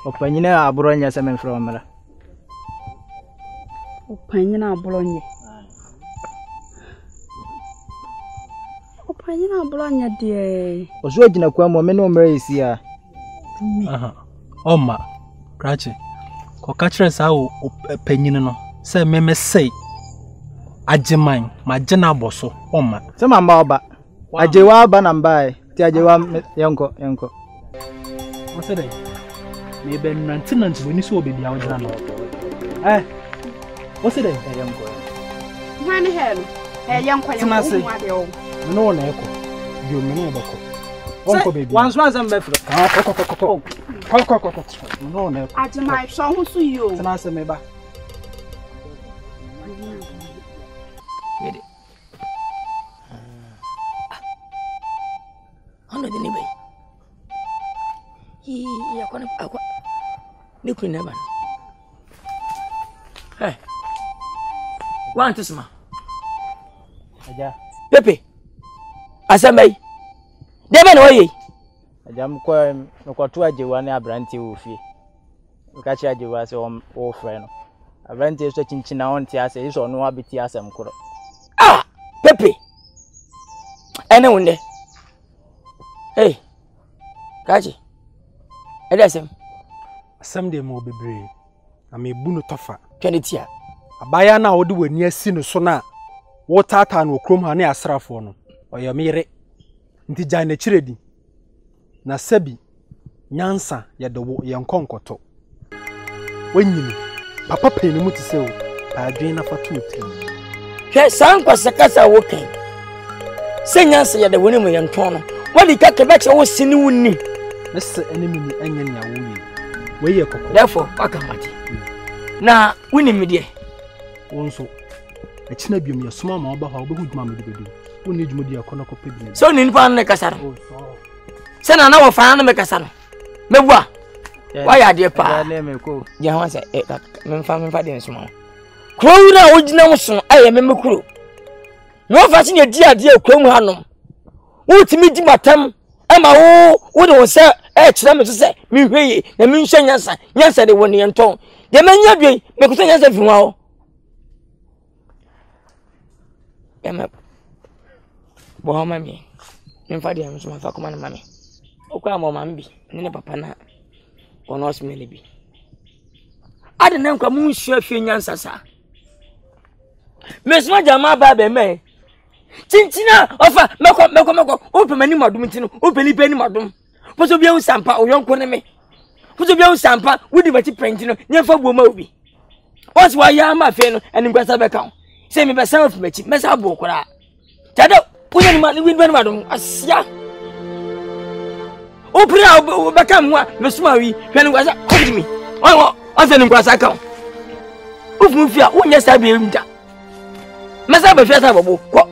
opanyina aburonye asem from mara. Opanyina aburonye. Opanyina aburonye de. Ozo gina kwa mo me no mra isi a. Aha. Oma krache. Ko kachre sa opanyina no se me me sei. Ajeman magina boso oma. Se ma mba oba. Ajewa ba na mbae. Tiajewa yanko yanko. What's today? We've been maintenance when you saw baby out there. Eh? What's today? Hey, young boy. When hell? Hey, young boy. You must say. No one echo. You mean echo? Uncle baby. Once I'm back. Oh, no one echo. I do my song to you. You must say me back. Ready? How did anybody? You're going to look in heaven. Hey, want this man? Pepe, Asambay, Devon, Oye. I'm going to a Joanna Branty Wolfie. Catch a Joas or old friend. I went to stretching China on Tiasa, so no abitias and Kuro. Ah, Pepe, anyone there? Hey, catch it. And that's him. Someday more be brave. I may boon tougher. Kennethia. A buyer now do a near sin sona. Water tan will crumb her near Sraphon, or your mere. Intijane Chiredi. Nasebi, Yansa, yet the young concoto. When you, Papa Penny Mutisel, I drain for 2 3. Yes, Uncle Sakasa walking. Say Yansa, yet the women young corner. What the cat back always sin you need. Mr. Enemy, and your woman. Where you cook, therefore, Pakamati. Now, winning me, dear. Also, I snub you, your small mobile, how good mamma do. Who needs me, dear Conoco Piggy? So, in Van Necasan. Send an hour for Anna Mecasan. Mewa. Why are dear Papa? Your answer, Mamma Fadian small. Crow now, which no I am a crew. No fashion, your dear Crom Hanum. Would meet him at them. Emma, oh, what was that? Let me say, me, the moon shine, yes, yes, I won't even talk. The man you be, because I said, well, Emma, well, mammy, and Father, I'm so far, command, mammy. Oh, come on, mammy, and Papa, not or not, maybe. I don't know, come on, sure, few answers, sir. Miss Madame, Baby, may. Tintina ofa meko open mani madum tinu open ibe ni madum poso bia usampa oyonko ne me poso bia usampa wudi bati print no nyefa bo ma obi what wa ya ma fe no ani ngwasa be kan se me be self machi me sa bo kora tado uye ni mani wudi bani madum asia opra be kan wa me suma wi hwe ni ngwasa kodi mi owo ase ni ngwasa kan ofu fia wonye sa be mda me sa be fia sa bo ko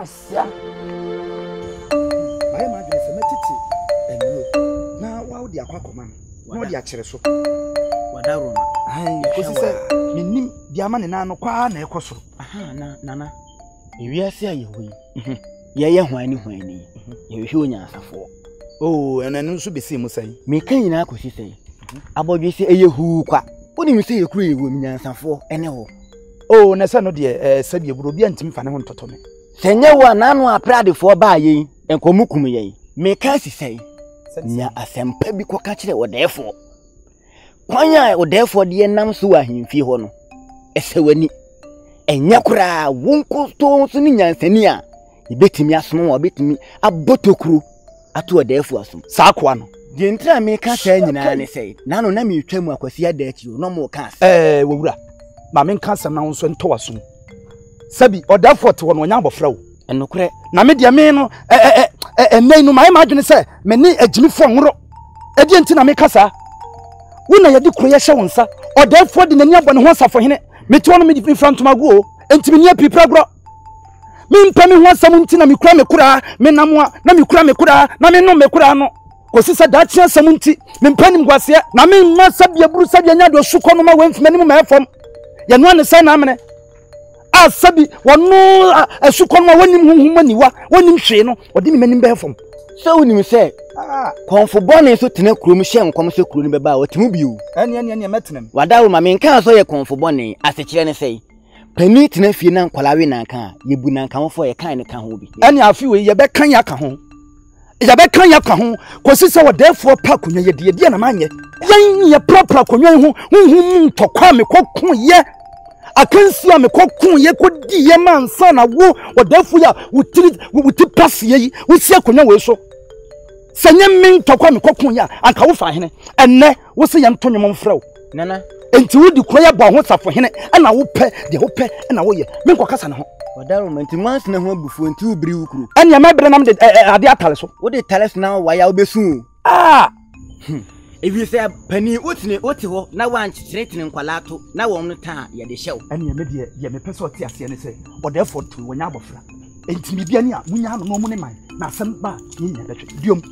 Asya. My mother is a metiti, and you now, wow, the aquacoman, what the actual soap. What I run, I mean, Yaman and Nano Quan, a cosso. Aha, Nana. If you are saying you will, yea, whiny, you human answer for. Oh, and I know should be seen, say, make an aqua, she say. About you say, a who quack. What do you say, a queer woman answer for, and oh, Nasano dear, said you will be antim Fanon Totome. Senye wa nanu aprade fo ba ye enkomukum ye me ka sisai nya asempa bi koka kire odefo kwanya odefo de nam so ahimfi ho no esewani enya kura wonko to so ni nyansani a ibetimi asomo obetimi abotokru ato odefo asom saakwa no de ntra me ka sai nyina ne sai nanu na me twamu akwasi ada akiro no mo ka sai wowura ma me ka sam na wonso nto asom Sabi, or that for 1 of flow. And no crack. Namedia men, and they know my imagine, sir. Many a Jimmy Fongro. A gentina make us, sir. When I do creation, sir, or therefore the young one wants for him, me told me in front of my go, and to me near people grow. Mean Pammy wants some tin and me cram a cura, menamua, namicram a cura, namino me curano. Because said that chance some tea, men penning was here, Namin must have your bruise and your succonoma went from any man from. Yan one is an amine. Sabi, one more a sukon, one him whom money, one him sheno, or didn't mean him from. So ni say, kon fo bone so tene kuro mi hye nkom se kuro ni beba watimu bi o. Anya metenem. Wadawo ma me nka so ye kon fo bone asekire ne sei. Pani tene fie na nkolawe na nka ye bu na nka fo ye kan ne ka ho bi. Anya afi we ye be kan ya ka ho. Ye be kan ya ka ho kosi se wo therefore pa konye ye de na manye. Yan ye proper konye ho hunhun ntokwa me kokun ye. I can see I'm a cocoon, ye could be a man, son, a woo, or therefore would treat with pass ye, would see a canoe so. Send a man to come cocoon, and Kaufahine, and ne was a young Tony Monfro, Nana, and to the choir bar what's up for him, and I will pay the hope and I will make a casano. But that moment, months now before and two brew crew. And your member named the Atlas, what they tell us now why I'll be soon. Ah! If you say penny utini utiho na wanchi threatening kwalato na wo mnta ye de shew ani ye medie ye mepeso ti ase ne se but therefore to wonya abofra enti bibia ni a munya no mu ne man na semba ni nya betwe diom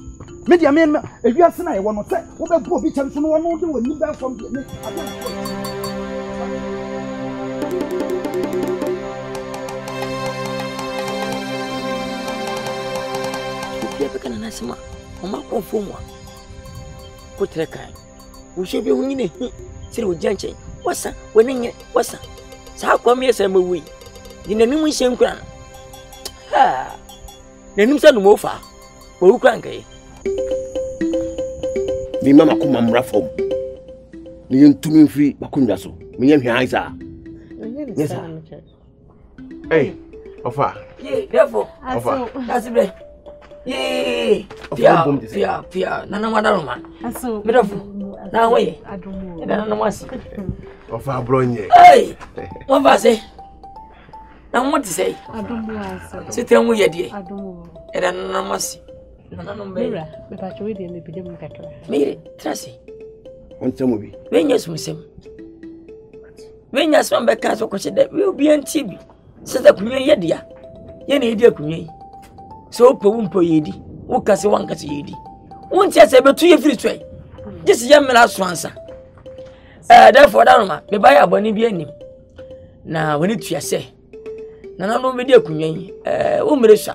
media men ewia se na ye wono se wo be bo bi chemso no wono de woni be from ne ya be kana nasema o ma ko fo mo Kutrekai, we should be winning through Janchen. What's up? Winning it, what's up? So, how come yes, I'm a wee? In the new mission crown. Ah, the new son of Mofa, Boo Cranky. The Mamma Kumam Raffo. The young to me free Bakundaso, me and his eyes are. Yes, sir. Hey, Offa. Yea, therefore, Offa. That's it. Yay! Pia, Nana Madaroma. So, beautiful. Now, wait, I don't know. Hey! What was it? Now, what to say? I don't know. Sit down with your dear. I don't know. And I don't know. I don't know. But you didn't be able to get me. Tracy. On some movie. When you're Muslim. When you're some back as a question that will be on TV. So that you're dear. You need your community. So Pumpo Yedi, who can say one can see Yedi. Won't you say about 2 years straight? This young man has answer. Therefore, Darma, the buyer Bonnie Bianim. Now, when it's your say, Nana no media community, Umbrisha.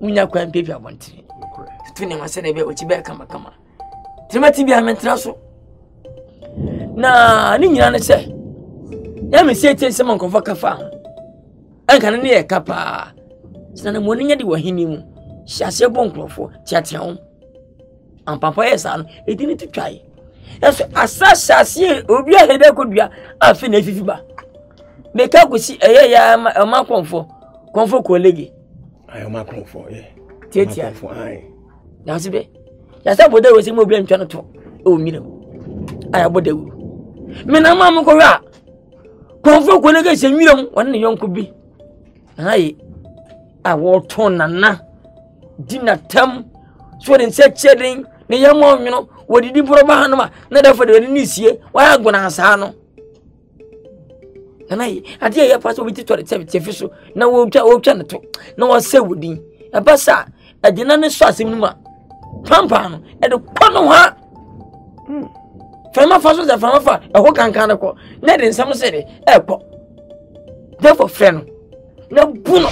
We now can't pay your want. Twinning my son, a bit which bear come a come. Timothy Biaman Trasso. Now, Nina say, Yammy say, someone can fuck a farm. I can near Kappa. Sana mwoninye di wahini mu. Shase bon krofo. Tiati ya An pampa ye sanu. Edini tu chayi. Yasu asa shase. Obya hede kudbya. Afine fifiba. Beka kusi. Eye ya ma konfo. Konfo kolegi. Ayo ma konfo. Tiati ya. Ma konfo. Ayo. Yasu be. Yasa bode we se mwoblem chano to. O mine mu. Ayo bode we. Mena mamu kwa. Konfo kolegi se mwile mu. Wanene yonku bi. Ayo. I will turn Nana dinner term, so in said shedding, the young woman, you know, what did you put about Hanama? Never for the Nisi, why I'm going to Hassano. And I dare pass over to the 70 official. No, we'll tell Chanato. No one said would be a bassa, a dinner sauce in Numa, Pampan, and a Panoha. From a fossil, a farmer, a hook and canako, not in some city, airport. Therefore, friend, no buno.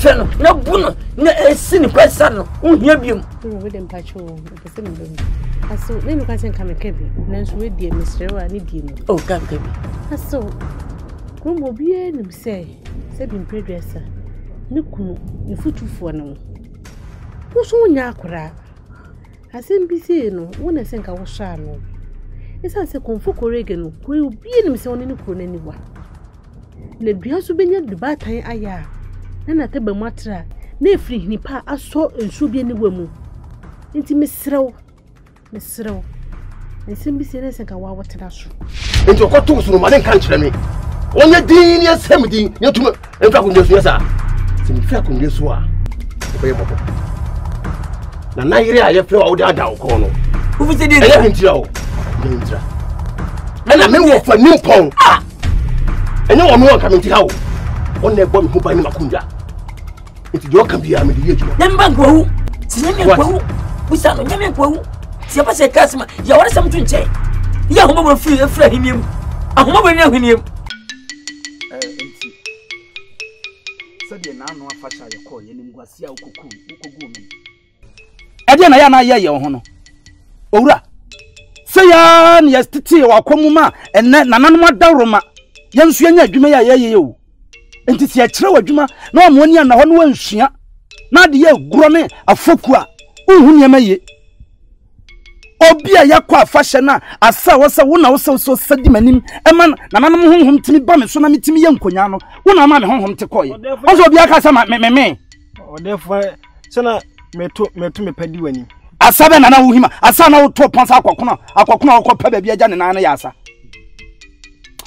No, no, no, no, a sinner, no, you wouldn't patch home. I saw many passing come a cabby, Nance with dear Mr. I need you. Oh, Captain. I saw Rumble Bien, say, said in predresser. No, you foot to for no. Who's on Yakura? I sent Bissino when I think I was shallow. It's as a confoco regan who will be himself in the corner anywhere. Let be also been at the bad time I am. Nana tebe matra na free nipa aso ensu bi aniwa mu nti mesrew nsem bi se na senka wa wotena so nti okoto so no mane kan kire me onye din ni asem din ya tuma emfa ko ndesu asa se me fia ko ndesu a obaye bobo na naire aye fia o da da ko no ubi se din ya hintira o hintira ana me wo fa nimpon ah enye wo me wo ka me ntira o onne gbo me ho ba ni makunja It's your can be a mediator. Never go. See, we saw no young people. See, I say, customer, you want something to change. You are more free and free him. I'm more than him. Said the Nano Fasha, you call him Guasia Cocoon, Edia na ya na ye ho no. Owura. Say ya na ye tete wa kwamuma enne nananom adawroma. Ye nsua nya adwuma ya ye o. Enti se akire wadwuma na omo ni na ho no wansua. Na de ye guro me afoku a. Ohun ye ma ye. Obi a yakwa afashe na asa wose wona wose so sadi manim eman nananom honhom timi ba me so na metimi ye nkonya no. Wona ma me honhom te koye. Ozo obi aka sama me. Odefo sana metu mepadi wani asa be na na uhima asa na uto ponsa akwakuna akwopa ba bia ja ne na ya asa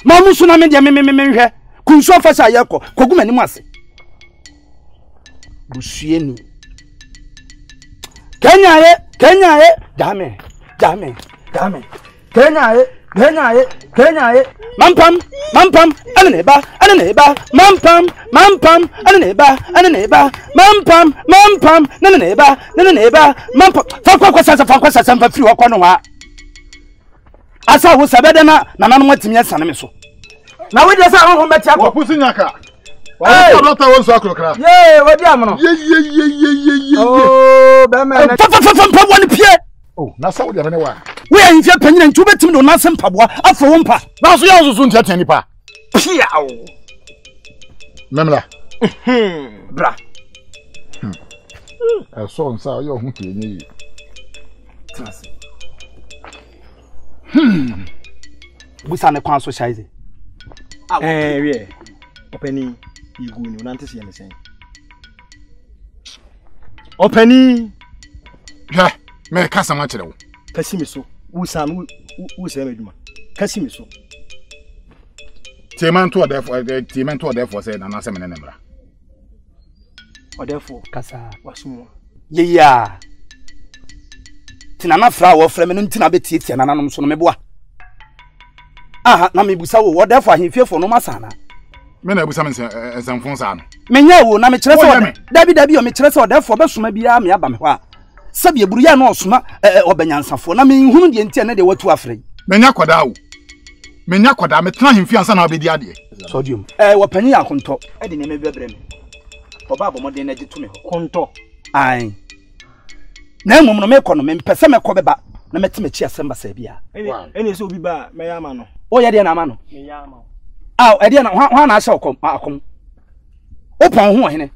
ma musu na me de me hwe kunso afasa yakọ kogumani mu ase busuenu Kenya ye dame Kenya ye mampam aneneba mampam aneneba mampam naneneba mampam fakwa sasa mfiri wakwa no ha asa wo sabede na nananu matimi asane me so na we de sa honhom betia ko pusi nyaka wa ko lota won so akrokra ye wadi amno ye oh be me na fa won pie oh na sa wo de me wa we are in fear penny and two betim do nasem paboa afro won pa na so ya so ntia tani pa pia o memla bra I saw so your hunting. We sound a quan society. Eh, opening you go, you don't see anything. Opening, yeah, may cast a match. Cassimiso, who's a man? Cassimiso. Timanto, therefore, said an assembly number. Or therefore, Casa was more. Yeah, Tinana flower, feminine Tinabetit and Anam Sonameboa. Ah, Namibusa, what therefore he fear for no masana. Mena was some Fonsan. Mena will Namitress or Dabby or Mitress or therefore Bessumabia, Miabamwa. Sabia Brian or Suma or Benyansa for naming whom the intended they were too afraid. Menacoda, Metra him fiance and I'll be the idea. Sodium, what penny I can talk. I didn't remember them. Baba mo de naje to me konto ai na mum no me kono me pese me ko beba na meti me chi asamba sa bia eni se obi ba me yama no o ye de na ama no me yama aw e de na ho na asha okom akom opon ho hene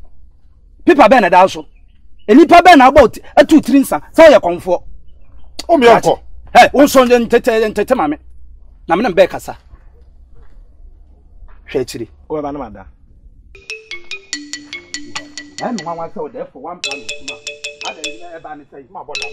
pipa be na da so eni pa be na agba atu trinsa sa ye konfo o me ko he won so ntete mame na me na be kasa hwe chiri o ba na mada and one was so there for 1 pound. I didn't ever say my brother.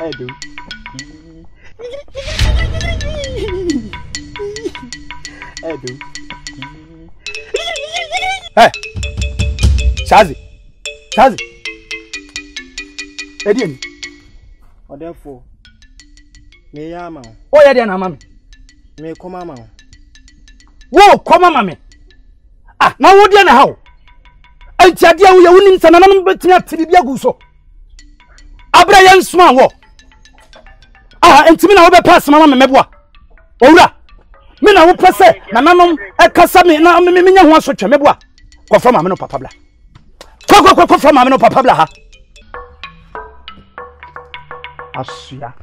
I do. Hey, Chazi, Edian, or therefore, me yama. Oh, Edian, mammy, me come, mamma. Whoa, come, mammy. Ah, now what do you know how? I tell you, you wouldn't send another betina to the Biaguso. Abraham Swan, ah, and to me, I'll pass, mamma, meboa. Ola, men I will press it, Nanam, a Casami, and I'm a million one such a meboa. Go from Amino Papabla. Go from Amino Papabla. Asia.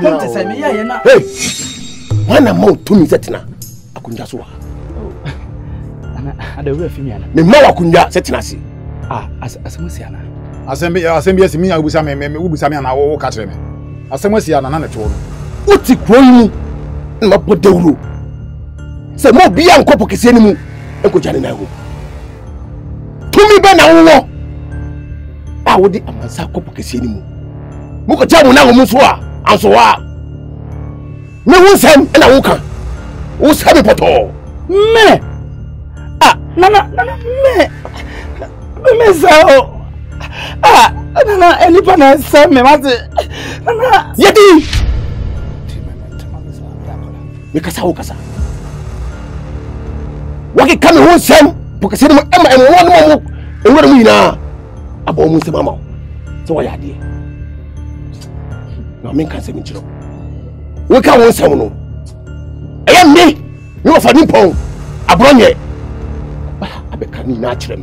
Hey, when I'm out to me, Zetina, I couldn't just walk. I don't know Fimiana. The more I couldn't just Zetina. Ah, as a Messiana. As me, I will summon me, will be summoned our walk at him. As a Messiana, none at all. What's it growing? Not put the rule. Some more beyond Copocasenum, Uncle Janina. tumi be na wo a wo di amansa kopokese ni mu muko jamu na wo muso a anso wa me wusem na wo kan wo sabe poto me ah na me sao ah na any pana sam me mate na yedi me kasa wo kasa waki kame wusem because you don't ever want to move and what do we now about Mr. Mama? So, why are you now? Me can't say me true. We can't want someone. I am me, you are for Nippon. I brought you, but I became natural.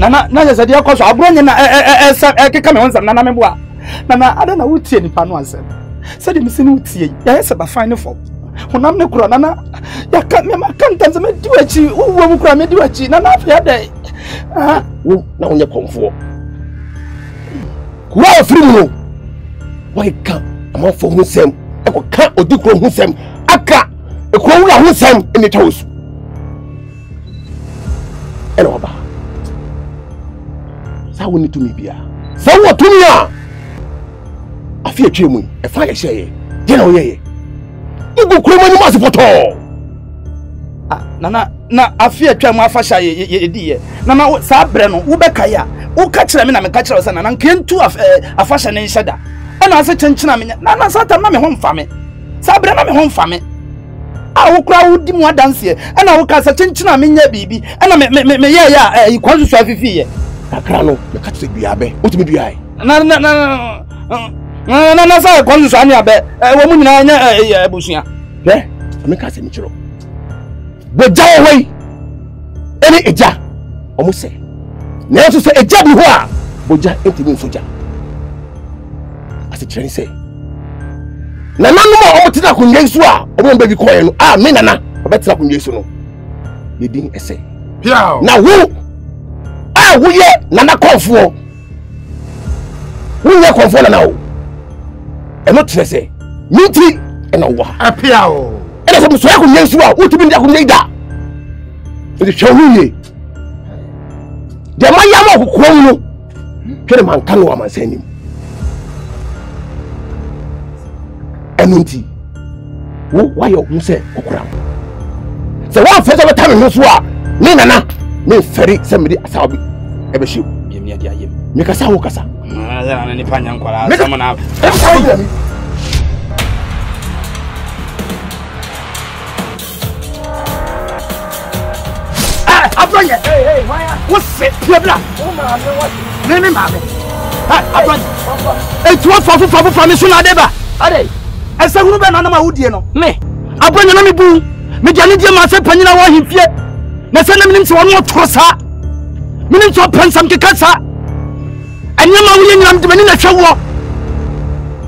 Nana, there's a dear cause. I brought you a come on some Nana Meboa. Nana, I don't know what Tian Panuas said. Him seen Tian, yes, about final form. When I'm not Nana, you can't make my contents and do a cheat. Oh, woman, cry me do a cheat. Nana, for your day. Ah, now you're comfortable. Well, free. Why can't I'm for whom Sam? I can't do whom Sam. I can't. A crowler whom Sam in the house. And over. So we need to meet here. So what to me? I fear you, a fire share. You know, yeah. You go cry when you must put all. Ah, na, I fear try my fashion ye die. Nana, sabre no, ubekaya. Ukachira me na me kachira osana. Nana kentu a fashion ni shada. Ana ase chenchina me. Nana sata na me home fame. Sabre na me home fame. Ah, ukra udi mu dance ye. Ana ukasa chenchina me nya bibi. Ana me ye ya ikwazu so afifi ye. Kakra no, me kachira bia be. Otimi duai. Na. No, sir, come to any abe. Woman, I bushia. There, I make us a mitro. But die away. Any a jar, almost say. Now to say a jar, you are, but jar ain't even so jar. As the train say. Nana, no more Tina Kunesua, a woman baby coin. Ah, Menana, a better Kunesuno. You didn't say. Now who? Ah, we are Nana Confu. We are Confu now. And not to say, Mitri and Owa. A piao. And as I'm sorry, I could be that. It is showing the Mayama who call you. Get a man, Kano, I'm sending him. And Munti, why you say, Okram? So one first of a time in Mosua, Nana, no ferry, somebody as I'll be ever shoot. Give me a dear. Make us out, Casa. Any panion, come on up. I bring it. Hey, why? What's it? You're black. Name, mammy. I brought it. It's what for permission. I never. I said, who been on my wood, you know? Me. I bring an army boo. Me, Janity, myself, and you know what he feared. Me send him to one more trossa. Minutes of pens and Kikasa. And you know, we are demanding a show.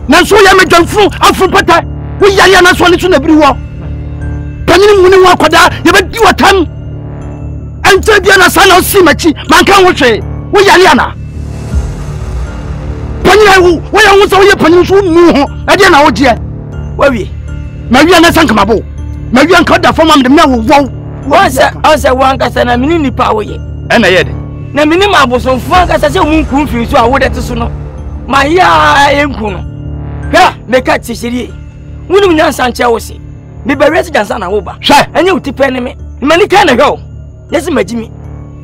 Now, so I'm a jump through out from Pata. We are not so little every war. Can you walk with that? You bet you a tongue. And tell the other son of Simachi, Mankan Wache, we are Yana. Panya, where I was all your peninsular moon, I didn't know, dear. Where we? Mariana Sankabo. Marian caught the form of the man who was a one and a mini power. And I had. Na minimum was on Frank as I said, won't confuse you. I would have to sooner. My ya, I am Kuno. Yeah, make a city. Wouldn't you answer Chelsea? Maybe residence on a over. Sure, and you depend on me. Many can ago. Yes, my Jimmy.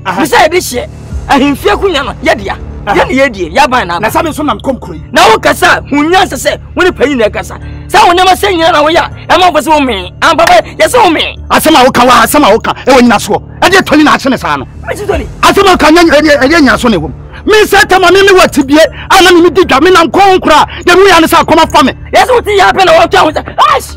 I said this year. I am fear Kunyana, Yadia, Yadia, Yabana, and some of concrete. Now, Cassa, who Yansa said, when you pay in the Cassa. Someone never saying Yanawaya, and what was all me, and Baba, yes, all me. Asamaoka, Samaoka, and when Nasua. I told you, I said, I can hear Sonny. Miss Satama, me what to be, I don't need to come in and conquer. Then we understand come up from it. Yes, what happened all down with us.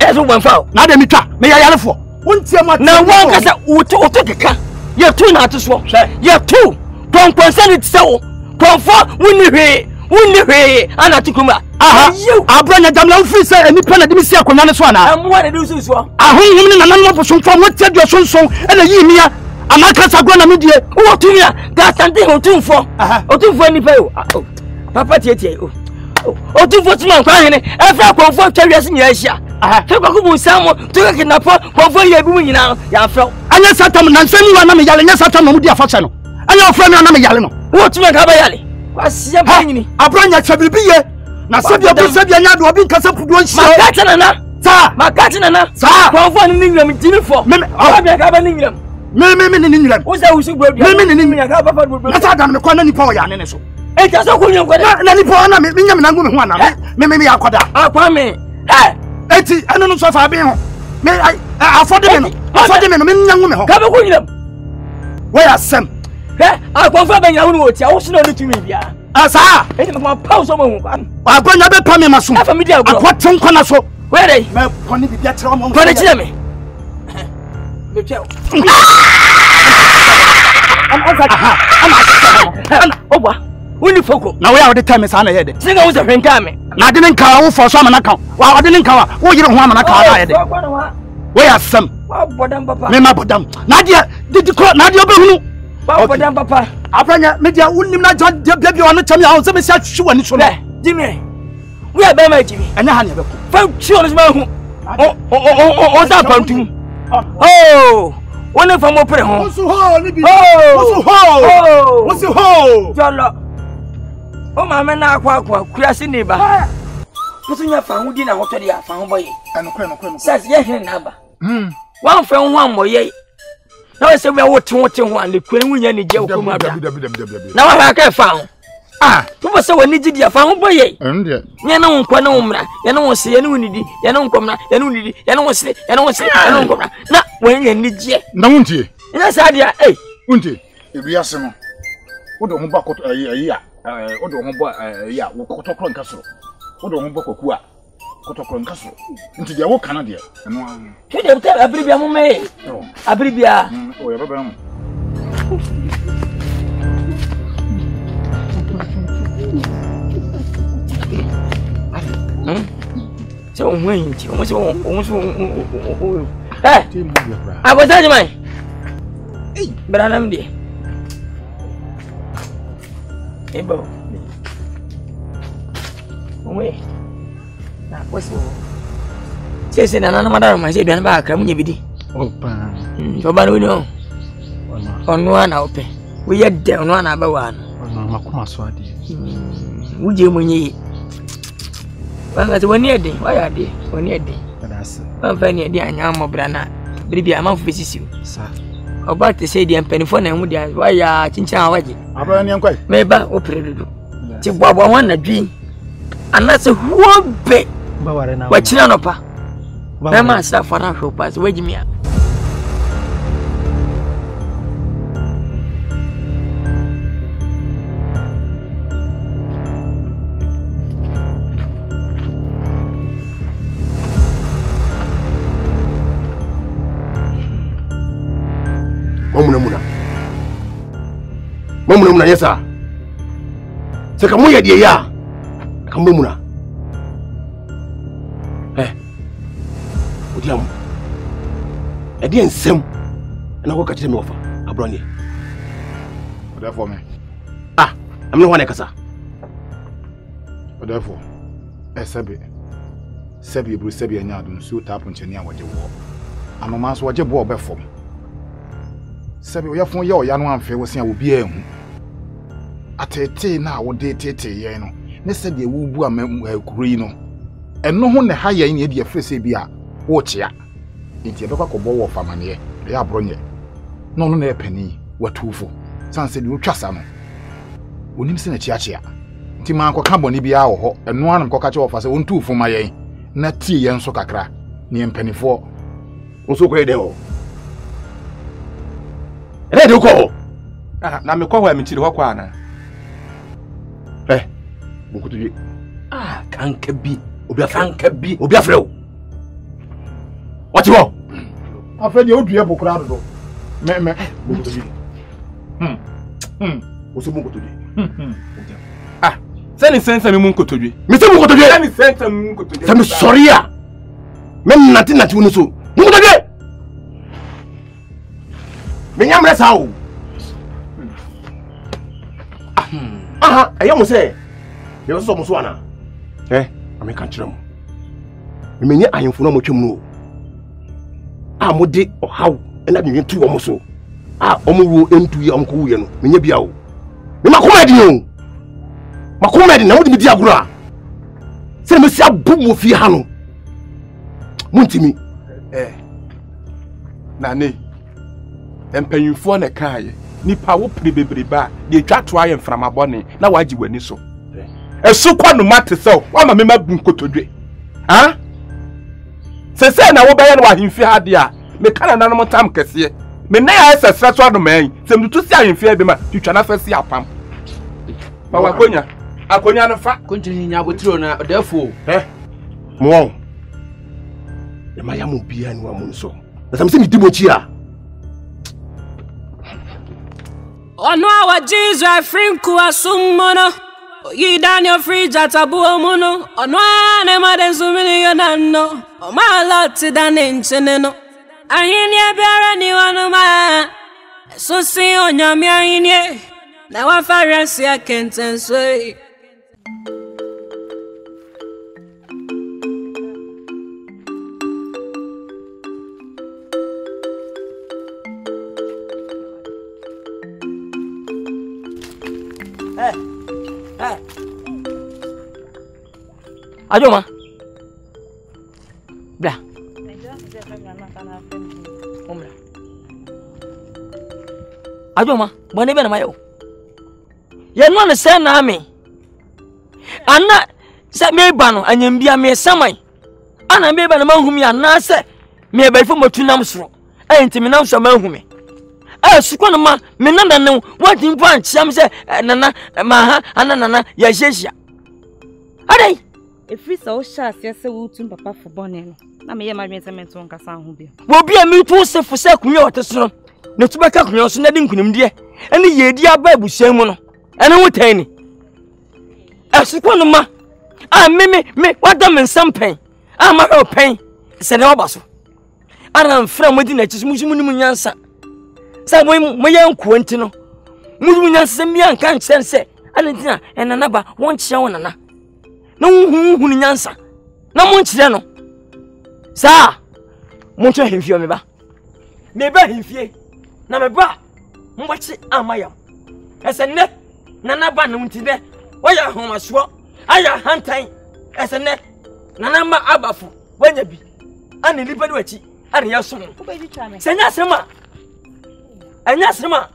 As one foul, Madame Mita, may I have four? Won't you want no one has a wood to take a car? You have two not to swap, sir. You have two. Don't consent it so. Comfort, wouldn't you pay, Anatikuma? Ah, you are brand a damn officer and you cannot be seen. I'm one of those. I hung him in another person from what said your son, and a year. I'm not going to meet you. What do you got something or two for? Or two for any pay? Papa Tietio. Or two for small crying. I felt comfort carriers in Asia. I took a good someone to look in the pot for your woman now. I felt. Anya satam na nsemi wa na me yale nya satam na mudi afacha no. Anya ofra me na me yale no. Wo timi ka ba yale. Kwasi ya banyini. Abranya chabribiye. Na sebi obi sebi anya do obi kasa pudu onhye. Makati na na. Sa, makati na na. Sa, kwa ofra ni nyiram dinifo. Me ka ba nyiram. Me ni nyiram. Wo sa usu gbodu. Me ni nyiram ka ba fa gbodu. Na sa da me kwa na ni pa o ya ne ne so. E ka so ko nyam kwa na ni pa na me nyam na ngo me ho na me ya kwada. Akwa me. Eh. Eti anu no so fa bi ho. Me afford me no me nyango me ho ka be ko nyam we are sem a ko fa be nyango no oti a wo sino no tumi bia asa e me ko pa so mo hu a ko nya be pa me maso a family agro a ko tin ko na so we dey me ko ni bia tira mo ko dey tira me me tell am asa am oba woni foko na we are the time say na here dey singa wo se hwenka me na de nka wo for so am na kan wa de nka wa wo yire ho am na kan na here dey we are some. Bodam papa. Me ma bodam. Nadia, did you call Nadia Behunu? Bodam papa. Apranya, media unim na judge baby one tell me how say me say shoe ani so na. Jimmy. We are be my Jimmy. Anya ha na be ko. Fa shoe no ma hu. O da pantu. Oh. One of am opere ho. Osu ho ni bi. Osu ho. Osu ho. Jalo. O ma me na akwa kurasi ni ba. Pusunya fa hu di na hoto dia fa hu boy. Ano kwe. Says ye hin na ba. One friend, one more yay. Now I say, we are watching one, the Queen William in jail. Now I can found. Ah, who was so needed your found by ye? Yanon Quanomra, Yanon say, Yanunidi, Yanomra, Yanunidi, Yanon say, Yanomra. Not when you need ye. No, won't ye? Yes, I dear, eh, won't ye? If we are some. What do Humbako a year? What do Humba a year? Cotocron Castle. What do Humbako? Kotokron kaso nti dia wo kanadia eno an ke dia buta abribia mo me abribia o ya baba mo so unwen ti mo so o eh abotaje mai ei branam dia ebo unwe what's it? Say, another madam, I said, and back, I'm giving no. On one, I'll pay. We had down one about one. Would you when ye? Well, that's 1 year day. Why are they? 1 year day. One penny a day, and I'm a brana. Baby, I'm off visits you, sir. About to say the penniphone and would you? Why are Chincha away? I'm running away. Maybe operated. Chihuahua won a dream. And that's a whole bit. But you know, Papa, I must have for our pass. Wait me up. Mamma, yes, sir. Sakamuya, dear. Come on, eh? What you I didn't seem, and I will catch them over. I brought you. Therefore, me. Ah, I'm not one of us. Therefore, Sebi, Bruce Sebi, and Yadum suit up on Chenia with the war. I'm a man's watch a war before. Sebi, we are from your young one, fair was will be at a tea now, what day, you know. Ne said the woo no. And no one the higher in your face be a watch ya. It's a local bow of a man here. They are bronze. No penny. What two for? Sunset will trust some. We need to send a chiachia. Timanco Camboni be our and one of Cocacho of us own two for my not tea and socacra. Near penny four. Also great. Red go. Now me call him to the Hokwana. Eh. Ah, can't be. Obi afro. What you want? I'm afraid you do have crowd though. Me. What's your monkotoji? Ah, send sense me monkotoji. Me say monkotoji. Send sense me monkotoji. Send sorry ah. Même natin natin wonu so. Monkotoji. Me nyamre sa o. Ah, ayo mo say. You also Muswana. Eh, I make a chum. You mean I am for no much more. I would or how and that you two almost so. Ah, Omuru into your uncle, you know, Minabio. Macomedian Macomedian, I would be Diabra. Send me some boom of Yano Muntimi. Eh, Nani, and pay you for a car. Nipa will pretty briba, they try trying from my bonnet. Now, why do you win so? A so quite no matter so, one of my bunko today. Ah? Says I will bear what you fear, dear. Make an animal time, Cassia. May I say, such one man, some to see in fear, you cannot see a pump. Pawaconia, I could not fact continue with Trona, therefore. Eh? More. The Mayamu be and one so. But I'm saying, Dimochia. Oh no, what Jesus, I think, who are some mono. You down your fridge at a boom, no, or no, I'm so many, and no, my lot to the name, Cheneno. I ain't near bear anyone, my so see on your mirror. Now, if I see a can't say. Ajoma, blah. Ajoma, when even my own. You don't understand me. Anna said, "Me bano, and you be a mere samai." Anna me bano man whom you are not said. Me by from what you namsro. I ain't me namsro man whom me. I sukwana ma me nana no. What in punch? Sam say nana maha anana yeshesia. Aday. If we saw shots, yes, Papa for Bonnie. I may my measurements on Cassan. Will be a mutual self for self, your testimony. Not to back up your snedding, dear, and the year, dear Bible, same one. And I would any. As one ma, I me what them in some pain. I'm a real pain, said Obasso. I am from within it, just Musumuyansa. Some way, my young Quentino. Musumuyan Semian can't say, and another won't show another. No one answer. No one channel. Sir, Moncha him for me. Never him for Namaba. What's it? Amaya. As a net, Nanaba Nuntina. Why are home as well? I am hunting as a net. Nanama Abafu. When you be. And the liberty. And your son. Senasama. And Yasama.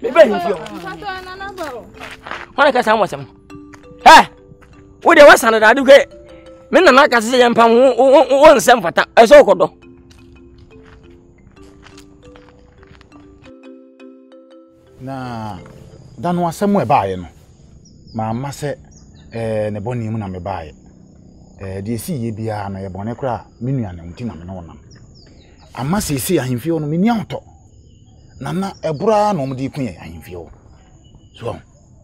Never him for one of us. I was him. Hey, what the was another do get? Men and I can say, and Pam won't send for that. I saw Godo. Nah, done was somewhere buying. My master, a bonny moon, I'm a buy. They see ye be an a bonacra, minion, and Tinam. I must see I feel no minionto. Nana, a bra no deep, I feel. So.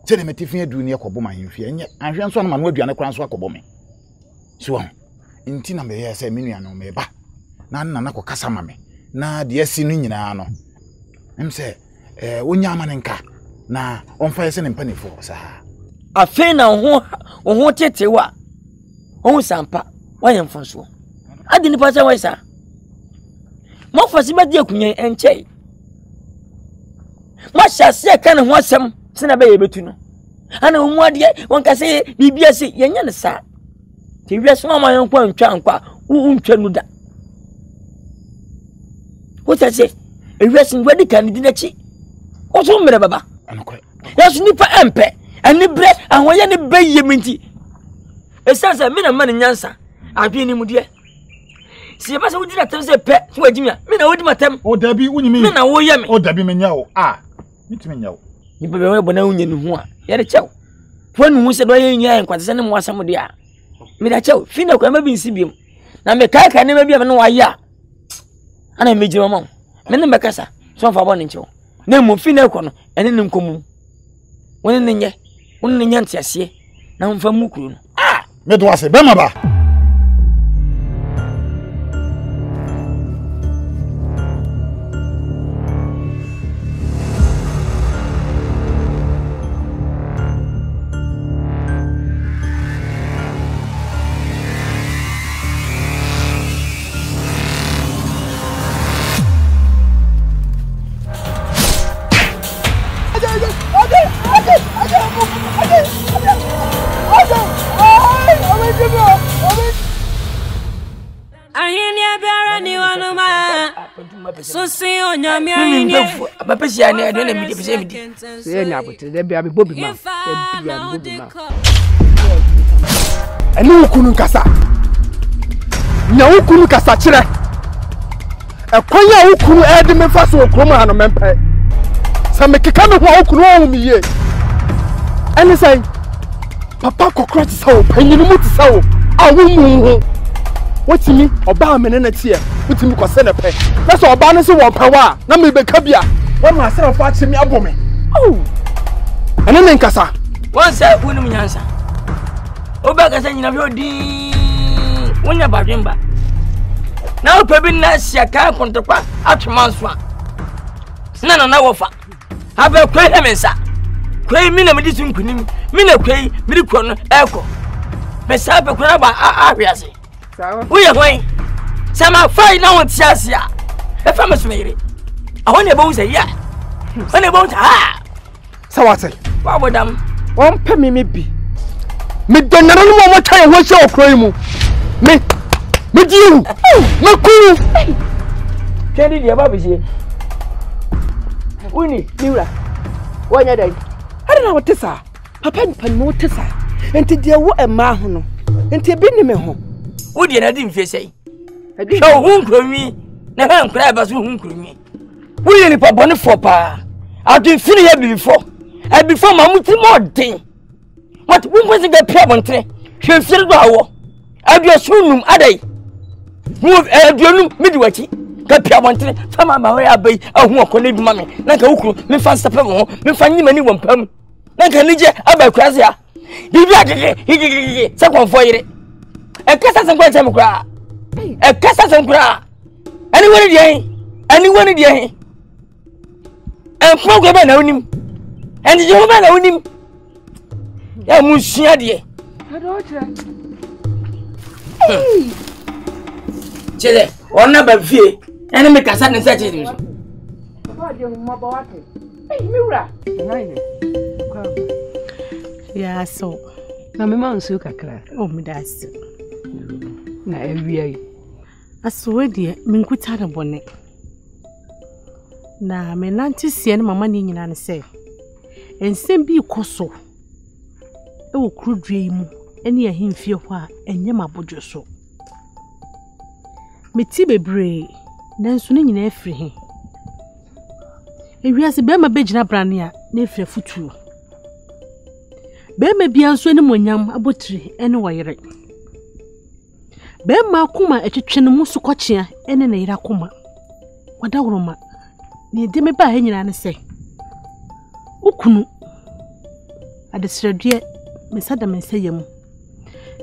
Tell me if you do near Coboma in fear, and I found some man would be on a crown swap of me. Swan, in Tina may say million or maybe. Nana Casamame, na dear Sinino. I'm say, Unyaman and car. Now, on fire sending penny for, sir. I fain now won't take you what? Oh, Sampa, why am Fonso? I didn't pass away, sir. More for Sibadia and Che. What shall say can and want some? Sena be betunu ana umwade wonka se bibia se yenye ne sa te wiase mama yonkwa ntwa nkwa untwa nuda wota se wiase ngwadi kan di na chi oso mere baba anokwe yesu nipa empe ani bre ahoye ne beye minti esansa me na man nyansa adwe ni mudie si yeba se wudi na tem se pe so adimia me na wodi matem o dabi unyimi me na wo ye me o dabi me nya o ah mitime nya o ni bebe we bona unye ni ho a ye de chew fonu hu se do ye nya en kwatse ne mo asam de a me da chew fi na kwa ma bi nsi biem na me kai kai ne ma bia me no wa ya ana me jima mo me ne me kasa so fa bona nchew na mo fi na ko no ene ne nkomu woni ne nye woni ne nya ntiasie na mfa mu kru no ah me do ase be ma ba So say on your mind, I don't let me be saved. I know Kunukasa. No Kunukasa Chile. A Koya Uku Edimefaso Kroma and a memper. Some make a kind of walk around me. And it's like Papa Cockroach is hope, and you know what is hope. I will move. What's me? Obama and a tear. What's me? Cosenapay. That's all Obama's war power. Now me be Kabia. One myself watching me a woman. Oh, and then Cassa. What's that? Wouldn't answer. Obaka saying, you know, dear. When you're by Rimba. Now, probably not see a car counterpart at Manswa. None on our fact. Have a great emissary. Claim me a medicine, me a clay, milk, echo. Beside the crab, I realize. We are going. Some are fighting now with Sasia. The famous lady. I want about a year. When about her? So what's it? What would them? Won't pay me be. Me don't know what time was your crime. Me, with you. No cool. Can you ever be here? We need you. Why not? I don't know what this are. Papa and no Tessa. And to dear what a man. And to bring me home. Would you not say? Show whom to me, never grab us whom to me. We only pop on for pa. I didn't feel it before. I before my mutimor thing. But who was in the Piamontre? She'll feel the war. I'll be a soon aday. Move a drum midway. The Piamontre, some of my way away, a walk on the mummy. Like a hook, me fast up a more, me find him anyone perm. Like a ninja, I'm a crazia. Be back again, he second for it. A cassa and quite some cra. A cassa and cra. Anyone again, anyone again. And Fogaman own him. And you man own him. A Musiadi. Chile, one number fear, and make a sudden such as you. Yeah, so. I'm a man, so cra. Oh, my dad's. I swear, dear, Minkutan a bonnet. Now, my nanty send my money in and say, and send be a cosso. Oh, crude dream, and hear him fear why, and Yama Bojo so. Me Tibbe Bray, Nansuning in every. If we are a Bema Bejna Brania, Nefre Futu. Bema be answering when yam a buttery and wire. Bema kuma a chicken musukochia and an era kuma. What a woman. Near Demi by hanging and say Ukunu at the Sredia, Miss Adam and Sayam.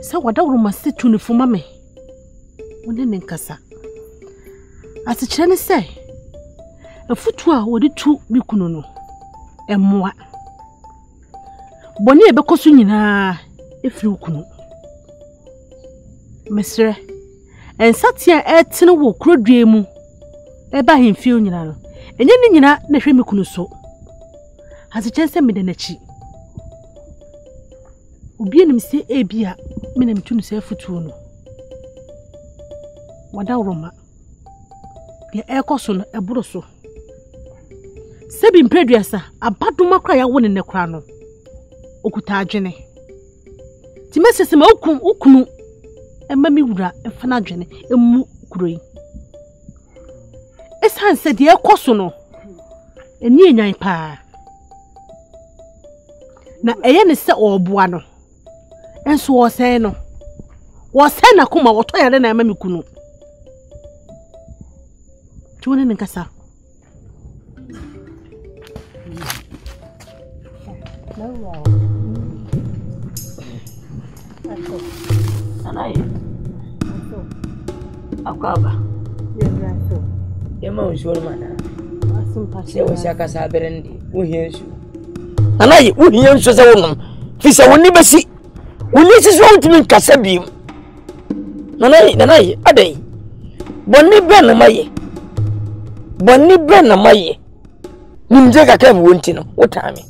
So what a woman said to me for mammy. When then Cassa. As a channel say, a footwear would it too be kuno and more. Bonnie because you know if you kuno. Mister, and sat here at no walk, road dream. I buy him few, you know, and then you know, the shame could so. Has a chance me the nechi. Ubian say, a beer, meaning to himself for two. What our Roma, the air cosson, a brosso. Sabin predresser, a bad duma cry, I won in the crown. Okuta Jenny. Timasis Mokum, Ukunu. And Mammy Wura and Fanagen and Moo Grey. As Han said, dear Cosono, and near nine pa. Now, Ian is all buono, and so was Sano. Was Sana Kuma or Toya than I Mamikuno. Tune in Cassa. Akaba. Yema ushuru mana. Asimpatia washaka saberendi. Uhienshu. Anayi uhienshu za wonum. Fisa woni basi. Woni sizo wutimi kasabi. Nanayi adai. Bonni ben na maye. Nimje ka kam wonti no wotame.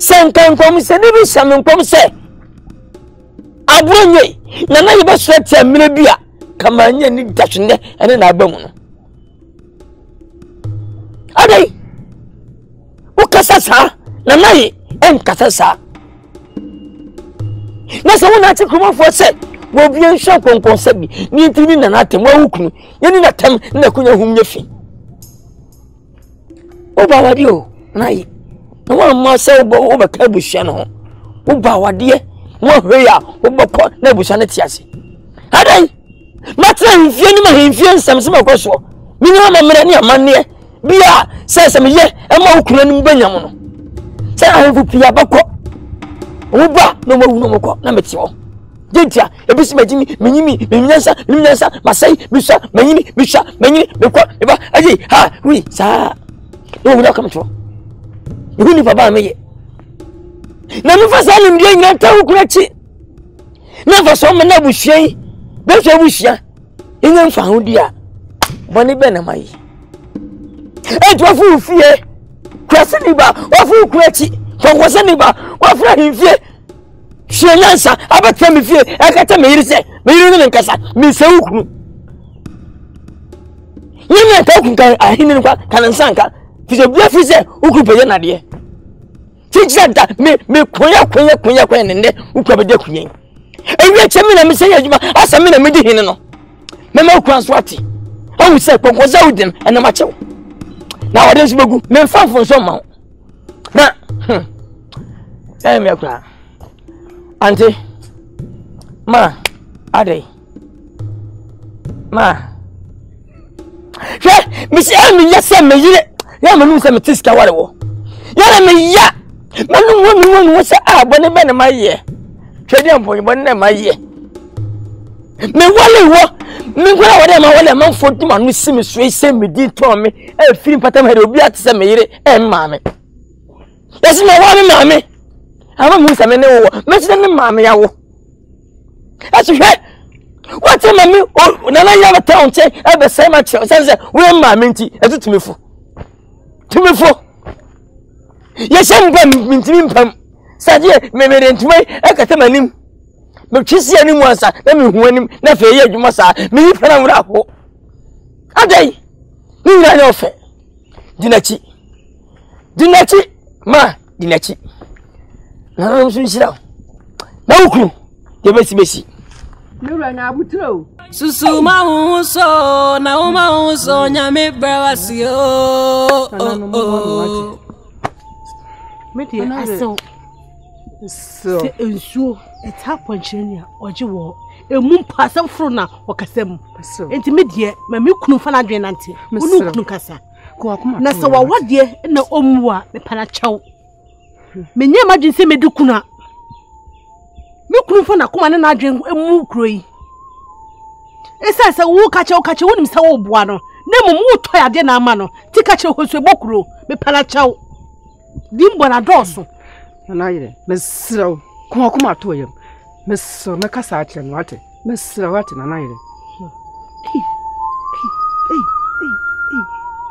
Senkan kom se nibi shamen kom se. Abonye nanayi baswete amrebia. Kamanya ni dashinde ene na abamu no Adai. Ukasasa na nai enkasasa. Na so wona ti kumo fo se wo bi ensha konkon sabi ni ntini na na tem wa hukunu yeni na tem na kunya humnya fi. Oba wadi o nai. Na wa ma se wo ba ka buhye no. Oba wadi e wo hwe ya wo bokọ na buhye na tiase. Adai. Matran fie ni ma henfie nsam se makwaso. Minwa mamre ni amane bia se se ye e ma okura ni mbanyam no. Se ahevu pia bakọ. Oba no ma wuno makọ na metio. Gentia ebisi majimi menyimi menyansa masai bisha menyimi bisha menyimi bekọ eba aji ha wi sa. No wuda kamto. Ni baba ameye. Na mfa sa ni ndie nyanta okura chi. Na mfa so me na buhye. Beso buhia enye mfa ho dia boni be na mai etwa fu fie kwase ni ba ofu kurachi kwase ni ba ofra hinfie hwenansa abata me fie akata me yirise me yiri ne nkasa me sewu kunu nyime ta kunka ahini nkwa kanansanka fije bia fije ukupeje na de tijenta me koya nende ukupeje kunyen ewe chemi na mse yajuma asami na midi hini no mema ukwanswati awu se konkoza udem ena machewo na wadensi begu memfamfo nsoma na eh me akura ante ma adai ma je misi ami yase me yire ya manu se metiska warewo ya me ya manu wonu wose a bone be na maye Tradiam for one my year. Me wally walk, me go out my one among 40 man with semi straight, same me did to me, and feeling pattern had obliged to me, and mammy. That's my one, mammy. I want to say, no, much than mammy. I will. That's right. What's a mammy? Oh, now I have a town check, I have the same much. I said, well, mammy, I do to me for. To me for. Yes, I'm going to Sadie, me merentume, akatema nim. Me twisi anim ansa, na me hu anim, na fe ye adwuma saa, me yifa na wura ho. Adai. Ni na no fe. Dinachi. Ma, dinachi. Na no sunshira. Na ukru. Ye besi. Nura na abutro. Susu mahunso, na umahunso nyame brawasio. Oh. Meti aso. So it's happened, Chenia or Jew. A moon pass out from now or Cassam. Intermediate, my milk no fan adrian auntie, Miss Lucassa. Nasa, what dear, and no omwa, the panacho. May near imagine say me ducuna. Milk no fan a common and adrian a moo gray. It says a woo catcher wouldn't sell buono. Never more tired than a mano. Take catcher who's a bocro, the panacho. Dimbona dorsal. Naire, Messro, come come to him. Messro, make us out and what? Messro, what in an iron? Hey,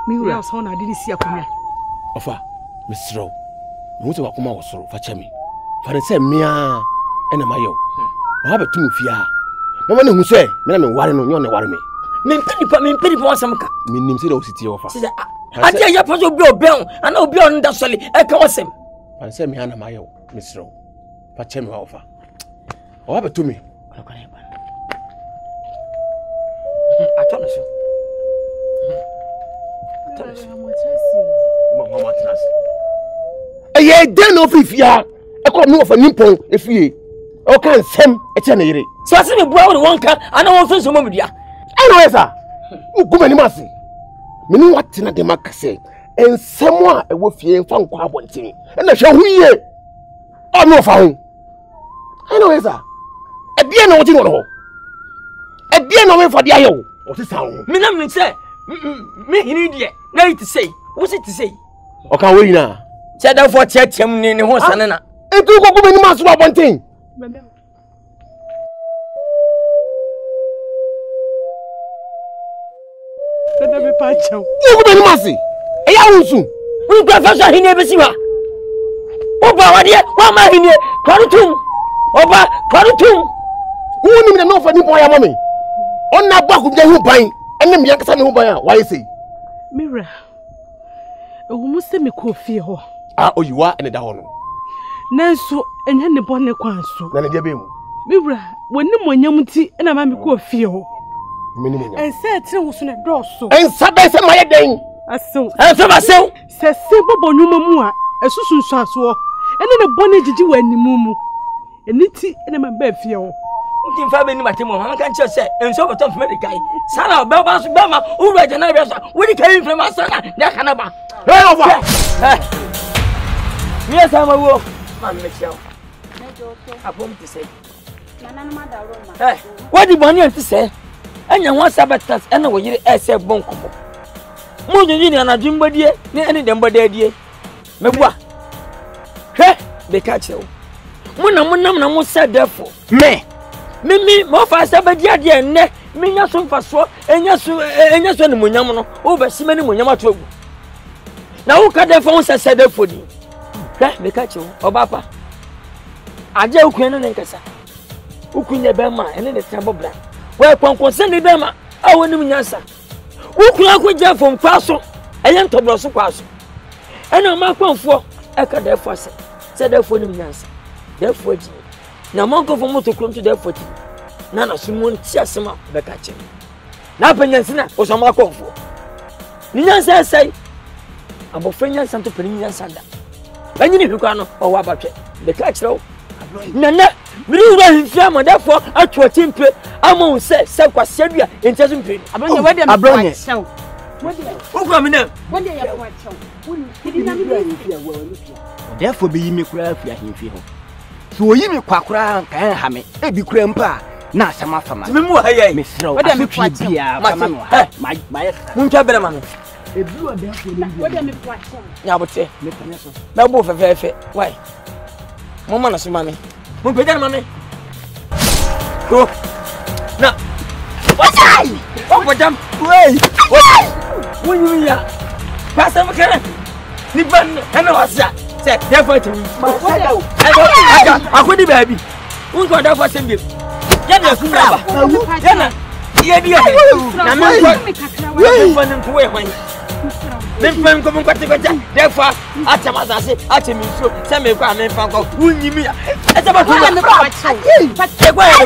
I didn't see a comer. Offer, Messro, Mutuakuma was so for Chemi. For the same mea and a mayo. Have a two fear. No one who say, Madame Warren on your warming. Mempity for some meaning zero city offer. I tell you, puzzle blow bell, and no beyond that solely. I cause him. I said, me and my own, Miss Row. Patch him over. Oh, but to me, I told you. I told you. I don't know if you are. I can't know of a nipple if you. Okay, Sam, it's an idiot. So I said, a brown one car, and I want some media. Anyway, sir, you go any mercy. Meaning what Tina de Mac say. And someone will feel found one thing, and I shall hear. I'm not found. I know, sir. A dear no, you know. A dear no for the IO. What is sound? Minam, sir. Me, an idiot. Now it say, what's it to say? Okawina said that for church him in the horse and anna. It took up many months for one thing. Ayawusu, we professor hine besiwa. Oba wadie, wa ma hine, kwarutum. Oba, kwarutum. Woni me no fa ni boya mami. Onna ba ku je hu ban, ene me yakasa ne hu ban a, why say? Mira. Umusi mikufi ho. Ah, oh you are another one. Nanso enye ne bone kwanso. Na ne dia be mu. Bibra, woni monyamuti na ma mikufi ho. Mini menya. En sete wo so na doso. En sabe se maye den. Aso. En so baso. Se se bobonu mamu a esusu nso aso. Ene ne bone jiji wanimu mu. Eniti na ma ba fie ho. Nti mfa be ni matemo ha kan che se enso botom medical. Sala ba ba so ba ma uru aja na be so. Woni kan influence na na kana ba. Hey over. Yes, I'm a wolf. Man, Michel. I want to say. Hey, what do you want to say? And you want sabbatas and we need a self bonk. Moon, and a jumbo dear, near any number dear. Mebois. Hey, they catch you. Munamuna must say, therefore, me. Mimi, more fast, but dear, dear, ne, me not so fast, and yes, and yes, and Munamano over so many Munamatu. Now, who can the phones are set up for you? Let me catch you, or Papa. I jail Queen and Cassa. Who couldn't a bema and then a table black? Well, Ponco send a bema, I won't even answer. Who could I from Paso? I am to Brosso Paso. And on my phone for I can therefore say, said their phone answer. Therefore, now Monco for Moto come to their foot. None of some one tears him up the catching. Now Penyansina was a mark for. Ninan say, I'm a friend and some to Penyan Sanda. When you look on or about it, the catch row. Nana, we were in therefore, I to a team play. I won't say, Self Serbia in Tessin Pin. I'm not a brother. So, what do you come in? What do you want? Therefore, be me cry for him. So you may quack round and ham it, a big grandpa. Now, some of them, Miss Row, what am I to be? My if you are there, what am I watching? Now, what's it? Now, both are very fit. Why? Momanas, mommy. Mumpedan, mommy. Go. Now, what's I? Oh, madame, wait. What? When you are past the car, the band and what's that? Said, therefore, I couldn't baby. Who's going to have a single? Yana, Yana, Yana, Mempem ko mun kwati kwaja defa atama sase atemi so se me kwa mempem ko wunyimi e se ba kwa ne ba chai pate kwa e ko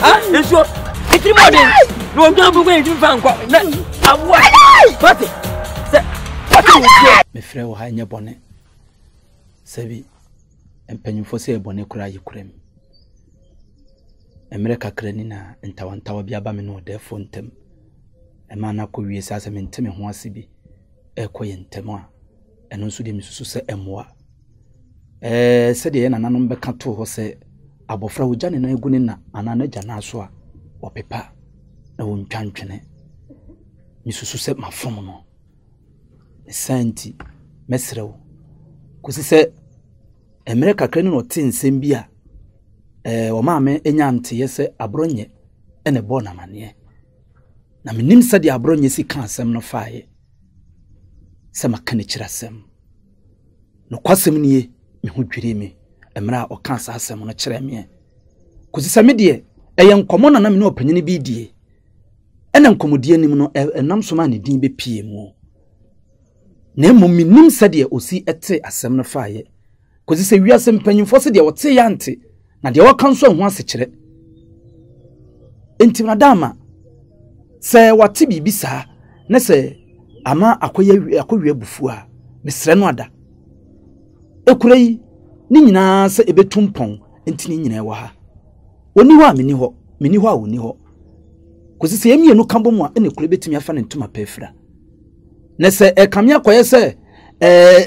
ah eso itrimodin no gwa bu gwa itrimfan ko na abwa pate se pate me frere wo ha nye bone se bi empanyimfo se bone kura yikurem emereka krani na ntawantawa bia ba me no defo ntem e ma na ko wie sase me nteme ho ase bi ekoye ntema eno nso de misusu se emoa se de na nanom beka to ho se abofra ogya ne na egune na anana gya na so a opepa na wontwantwene misusu se mafom no Asante mesrew kusi se emereka kra ne no tin nsem bia wo maame enya nte yese abronye ene bona mane na menim se de abronye si kansem no faaye sama kane kirasem no kwasem niye me hodwire me emra o kansa asem no kire me kozisa me de eye nkomo na na me no opanyine bi die ene nkomodie nim no enam soma ne din be pie mu na emom nim sade osi ete asem no faaye kozisa wiase mpanyimfo sade wote ya ante na de wakanso ho ase kire enti na dama se wate bibisa na se ama akoye akowie bufu a mesre no ada ekureyi ni nyina se ebetumpon ntini nyina ewa ha oni ho ameniho meniho a oniho kusisi emie no kambo mu a ene kure betimi afa ne ntoma pefra ne se ekame akoye se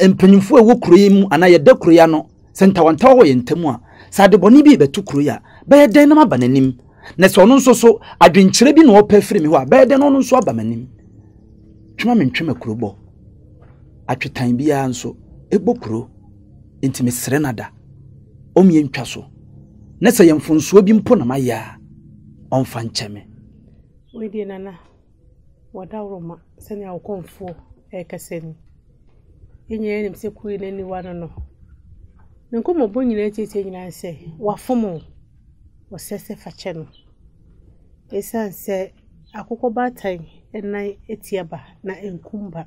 empanyimfu a wo kureyi mu ana ye da kureya no se ntawantawo wo ye ntemu a sade boni bi betu kureya ba ye den na maba nanim ne se ono nso so adwenkyere bi no opefre mi ho a ba ye den ono nso aba manim chuma mentwema kurobo atwetan bia nso ebo kuro enti mesre nada omye ntwa so na se yemfonso bi mpo na maya onfa ncheme we di nana wadawroma sene akonfo ekaseni enye ni mse kuyi nani wano no nkomo bonyina echeche nyina nse wafomo wosese fache no esanse akoko batai enai etiaba na enkumba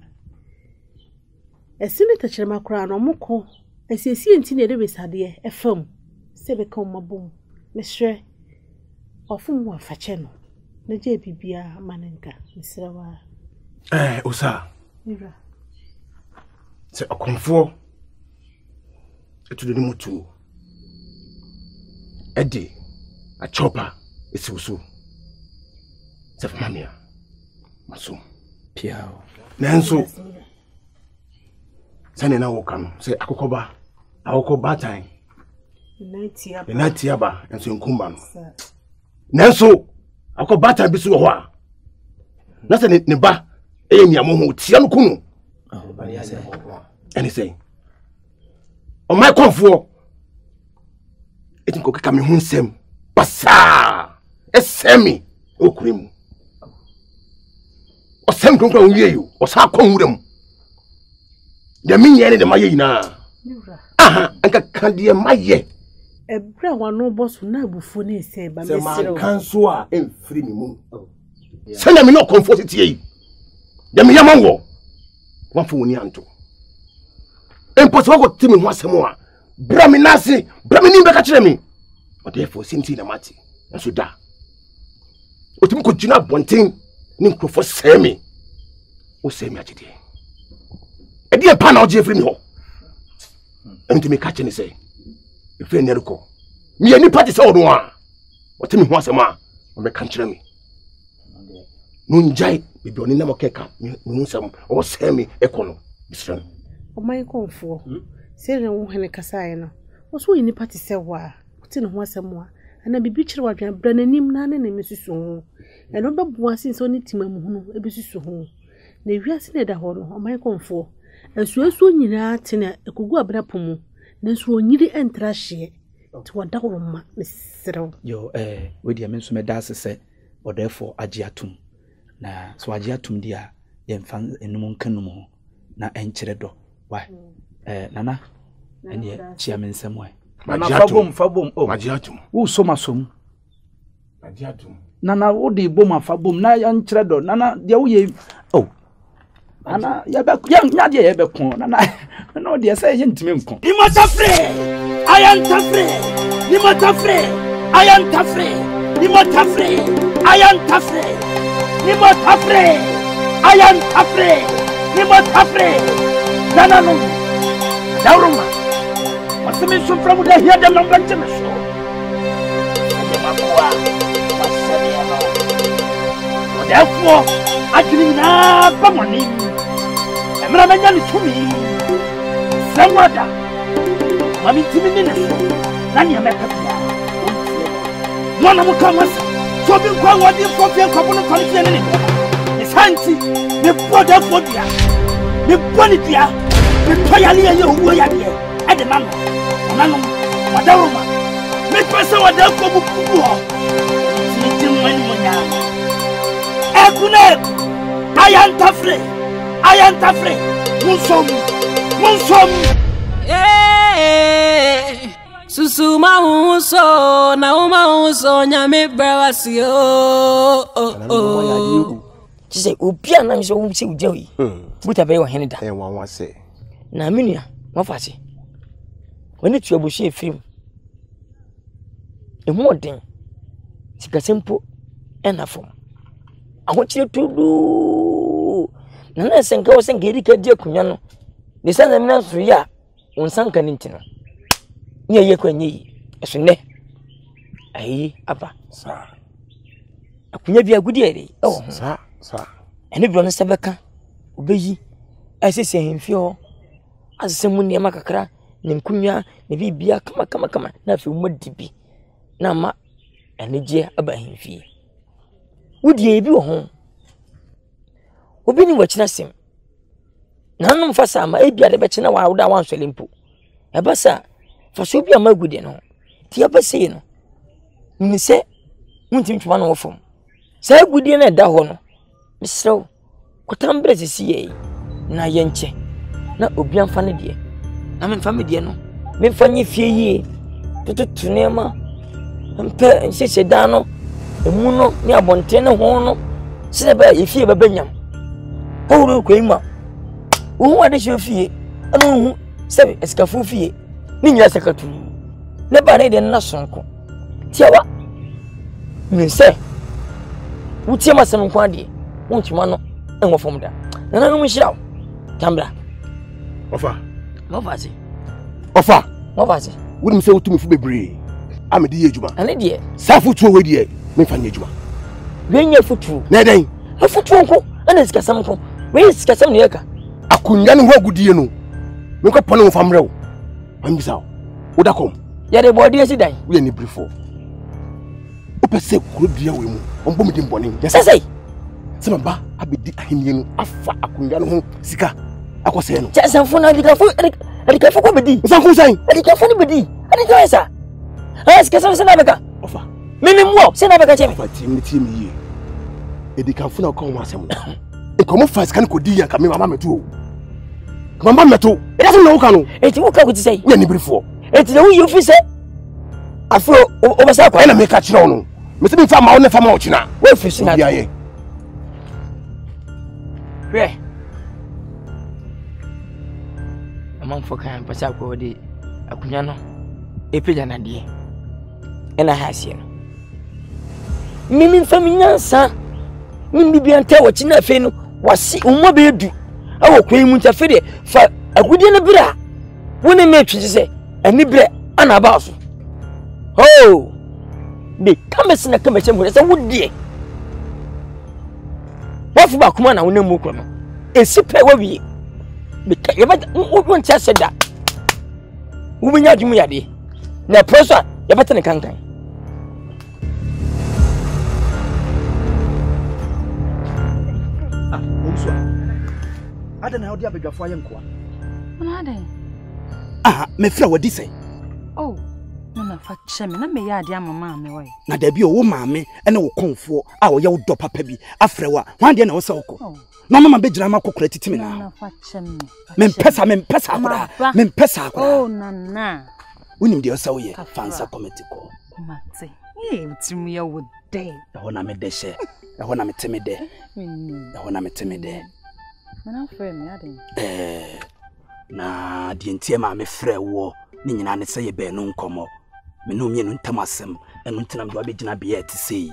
Esime tachirema kura anomuko. Esisi entine rewe sadie. Efem. Sebeka umabum. Meshre. Ofumu wafacheno. Neje bibia manenka. Misirawa. Osa. Nira. Se akonfo. Etu deni mutu. Eddie. A chopper. Esi usu. Sefamamia. Masum. Piao. Nensu. Sani na wokano se akokoba akokoba tan enatiaba enso nkumba no nenso akokoba tan bisu ho a na se ne ba eyemia mo ho tia no kunu anything on my comfort etin ko keka me hu nsem passa esemi okuremu osem ko nko wiye yo osa konwurem the minion in the Mayena. Aha, and can't be a Maye. A brown no boss who never funny say, but Mr. Cansoa and free moon. Send me no comfort ye. The Miamango. One for Nianto. Impossible to me once more. Braminasi, Bramini Bacachemi. But therefore, since in a matty, and so da. But you could not want thing, Ninko for Sammy. O Sammy at it. A dear pan out Jeffrey Ho. And to me catching and say, if you neruko, me any party saw one. What to me once a man, or my country. Nunjai, we don't need no cake, Munsam, or semi econo, Mr. O my comfort, Sarah Henry Cassino. What's we in the party said, why? What's in once a more? And I be bitched what you have done a name, none and Mrs. Soho. And not one since only Timon, a busy Soho. They were seen at the hall, or my comfort. And so soon you know, Tina, a Kuga Brapumu, then so needy and trashy to a down, Miss Settle. Your with your mensume dasa said, or therefore agiatum. Na so agiatum dear, then found a moon canoe, na encheredo. Why, Nana, and yet she am in some way. Fabum, Fabum, oh, Magiatum. Who so masum? Magiatum. Nana, what the boma Fabum, na encheredo, Nana, the away. Oh. Ana yabek yan nyade yabekon na na de say yentime nkon ni mata free nana no dauruma wasimi so from the here dem no bentime so makoa wasemi ano o defo ajini na pamoni Ramanya Tumi, Samada, Mammy Timinus, Nanya Mecca, one of the comers, so you call what you for your couple of quality and it's Hansi, the Porta Podia, the Politia, the Payalia, who are here, and the Mamma, Mamma, Madaroma, make myself a doubt for Pua. I am Tafre. I am the friend. Munsom. Hey, susuma unso na unso nyame brawasio. Oh. She say obia na mi so we say we dey. Buta be we henida. Eh wan say. Na minia, mo fachi. When it trouble she film. E mo den. Sika simple enafom. Ahochire tudu. Nana senka o senka eri ka die kunya no. Ne senna me na sori a onsanka ni ntina. Nye ye kwa nyi. Eso ne. Ai aba. Sa. Akunya bi agudi ere. Oh. Sa. Ene bi ono sebeka. Obeyi. Asese henfie ho. Asesemu ne makakra, ne nkunya, ne bibia kama na afi umodibi. Na ma eneje aba henfie. Wudie bi wo ho. Obi ni wachina sim. Nanu mfasa ama ebi ade bechina wa awda wanswele mpo. Ebasa faso obi ama gude no. Ti abase ye no. Ni se untimtuma no wofom. Se agude na da ho no. Misrew kotambre sisi ye na yenche. Na obi amfa ne de. Na memfa me de no. Memfa nyi fie ye. Tututune ma. Ampe nsese da no. Emu no ni abonte ne ho no. Se ba ifie ba benyam. How do you claim? Who are the chauffeur? Anu se eskafufie ni nyira sekatu ne ba ne de na sonko ti awa me se wuti ma sem kwa de wontima no enwo fom da nana no mshira tambra ofa movazi ofa movazi wudi se wutumi fu bebre amedi yejuma ane de safutu we de me fa nyejuma we nya futu na den afutu onko ane sikasam ko we sikasam ne yaka akunja ne ho agudie no me ko pone ofamrew ambisawo udakom ya de body esi dan we ni brifo opese kuro dia we mu ombo me dimbo ne sesei semba abedi ahimye no afa akunja no ho sika akose no chesanfo na dikafo ko bedi sanku san dikafo ni bedi adikafo esa es kesam sena beka ofa minimum sena beka chemi ofa timi ye edikafo na ko ho asem Come fast, can Kodia come mamma too? Mamma too, it doesn't know canoe. It will come to say, when before. It's the way you feel. I feel over South and I make a chrono. Must be found on the Famochina. Well, fishing, I pray among for kind Pasaco de Acuniano, a pigeon idea, and a Hassian. Meaning Famina, sir. Mimbian tell what in a fin was see Umobedu. I will claim Muntafede for a good in a bra. When a match is a nibre and a bath. Oh, the commerce in a commission was a wood deer. What for Bakuman? I will no more come. A super webby. Because you might want to say that. Women are doing it. Now, Professor, you're better than a country. I don't know how they have a fire. Ah, my flower, this say. Oh, no, for shaman, may I, dear mamma, away. Now there be a woman, and I will come for our young dopa pebby, after one day, no so. No, mamma, be drama cooked to me now. Mempesa, Mempesa, Mempesa, oh, nana. When you dear so, ye, fancy cometico. Matty, you to me, I would day. The honor de share, the honor timide, the honor timide. I'm afraid, madam. Eh, na the entire mammy frere war, Nina say a bear non como. Menumian Tamasem, and Untinam Babina be at sea.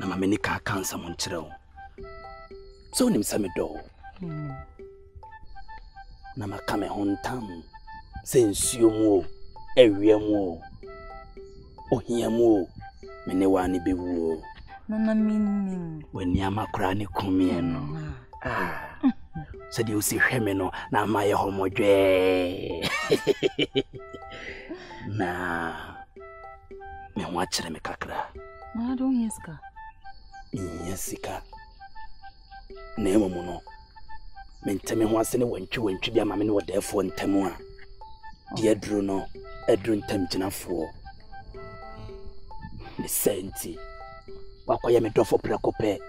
Namaminica can't summon trail. So name some door. Nama come a home town. Since you move, every more. Oh, here more. Menewani be woo. Nana meaning when Yama crani come ah, said you see Hemino, now my homo day. Nah, me watch them a cacra. I don't yes, ka. Yesica. Nemo mono. Maintain once in a when you and Chibia Mammy were there for and Temua. Dear Bruno, a drink tempting for the sainty. Wakoya me drop for Pracope.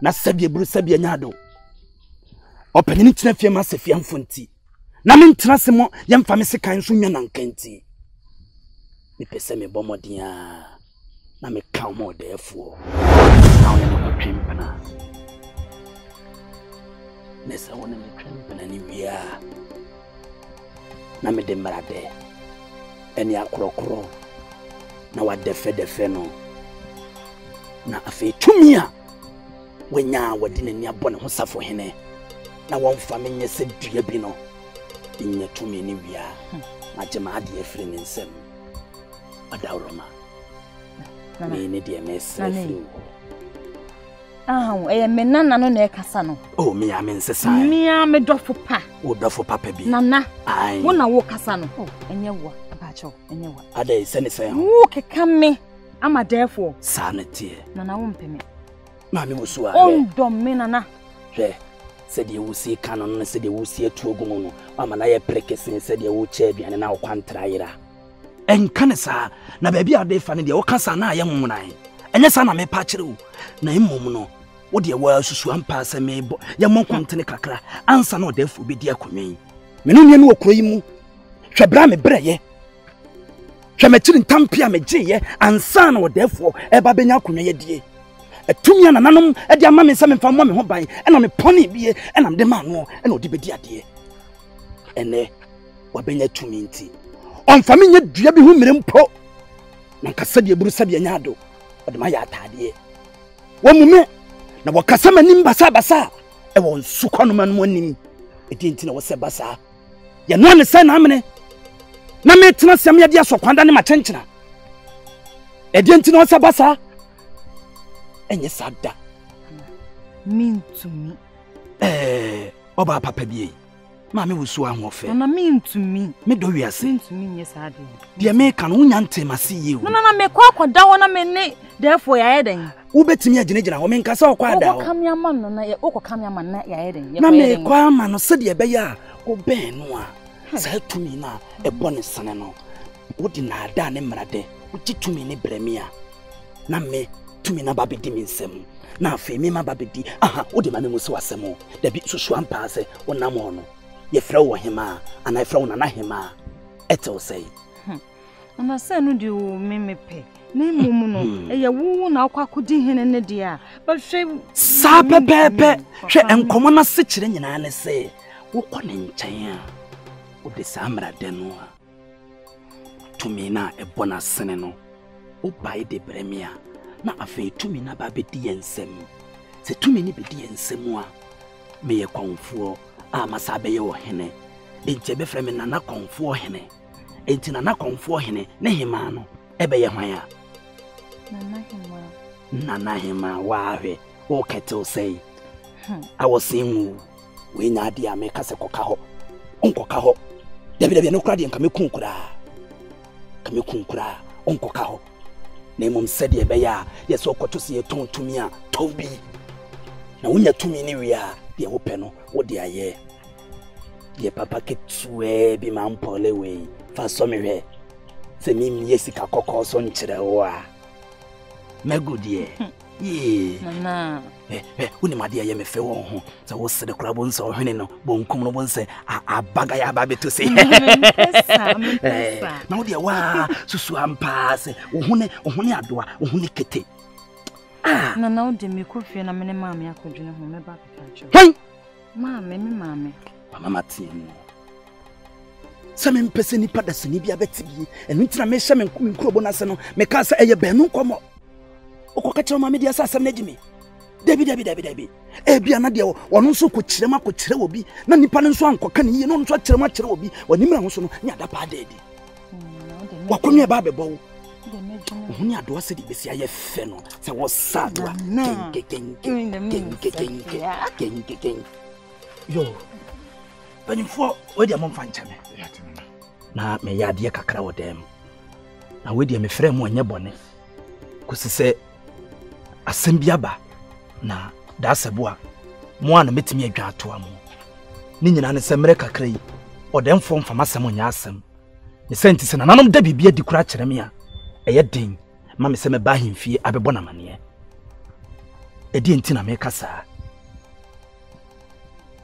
Na sabia brusabi anyado opanini tena fiema sefia mfonti na mentena semo yemfa me sekan so nwa nankanti me pese me bomodin a na me ka mo defo na one mo twempana nesa one me twempana ni bia na me de marade eni akorokoro na wa defe no na afi tumia when ya were dinning your bonnet, who's for him? Now, one family said, Diabino in your 2 minute, we are my dear friend in some Adaurama. Many dear miss, oh, a menan and a casano. Oh, me, I mean, Sassan, me, I'm a dog for pa, or dog for papa. Nana, I wanna walk Casano, and you walk a bachelor, and you walk. Are they sending? Okay, come me. I'm a therefore sanity. Nana won't pay me. Mammy was so undominana. There said you will see canon, said you will see a togon, Amanaya precassin, said you will chebi and now quantraira. And canessa, na baby are they finding the Ocasana young monai. And yes, I may patch you. Name Momono, what dear world should swamp pass a may Yamon Quantanacra, answer no death will be dear Cumi. Menunian will cream, Shabrame Braye. Shametin Tampia Magie, and son or therefore a babina cunay. To me and anum, at their mammy, some family home by, and I'm a pony beer, and I'm the man, and I'll be dear. ene wabenya tumi nti omfame nya dua bi hu mirempo na nkasa de buru sabe nya ado odema ya atade wamume na wakasa manim basa basa e won sukonu manom anim edinti na wose basa ya no ne sai na amene na metena sem ya de asokwanda ne machenchena edinti na wose basa enye sada min to me oba papa biye Mammy will swear more fair. And I mean to me, Medoria sing to me, yes, I do. The American Unyantima see you. No, I may quack or down on a therefore, I adding. Who bet me a genetic woman can so quiet. Come your man, and I overcome your man, not your adding. Mammy, quam, man, or said your bear, or Ben, no. Said to me now, a bonnet son and all. What did I done in my day? What did to me, Nebremia? Name to me, Nababi Dimisem. Now, Femi, my baby, aha, what the man was so asemo. The bit so swam pass or Namono. Ye frow hima and I frown an ahima. Eto say. And I said, no, do me pay. Name Mumuno, a ya woon, our quackudin and a dear. But she sape pepe, she and commoner sitting in an essay. What one in China would the Samra denoa? To me now a bona seneno. O by the premier, not a fee to me na baby and sem. The 2 minute biddy and semua. May a con fool. Ah, masabe yo hene. Enti ebe freme na na konfo hene. Enti na na konfo hene ne hema no ebe ye hwan a. Na hema wa hwe o keto sei. I was seeing we nya dia me kase koka ho. Onkoka ho. Dabi no kura de nka me kunkura. Ka me kunkura onkoka ho. Na emom sede ebe ya yeso kwotose ye tontumi a tobi. Na wonya tumi ni wi a. Ye openo wo de aye ye papa ketue bi manpole we fa so me hwe se mi mie sika kokko so nkire wo a magudie ye nana uni made aye me fe wo ho se wo se de kura bo nso hwene no bo nkum no bo nse abaga ya ba beto se na wo de wa susu ampa se ohune adoa ohune kete. Ah, no, Jimmy, could feel a mini mammy. I could know whom about the mammy, mammy, mamma, team. Some impressing padders in Ibia Betsy, and international Cobonasano, Mecasa, a Benu Como. O catch on my media assassin, Jimmy. Debbie, Ebianadio, or no so could Chirama could Cherobi, Nanny Panansuan, Cocani, no Tracher Macherobi, or Nimanson, Yadapa Daddy. What could me about the bow? Only a dorsey is a fennel. So was sad. Yo, but you fought with your mom fancy. Now, may ya dear cacao them. Now, with your friend when your bonnet. Cause he said, Asembiaba. Now, that's a boy. Moana met me a grant to a moon. Ninian and Semreca cray, or them form for Massamonasam. The sentence and anonymous Debbie be a decratcher. Eye din mama se me ba himfie abebɔ na mane e di enti na me kasa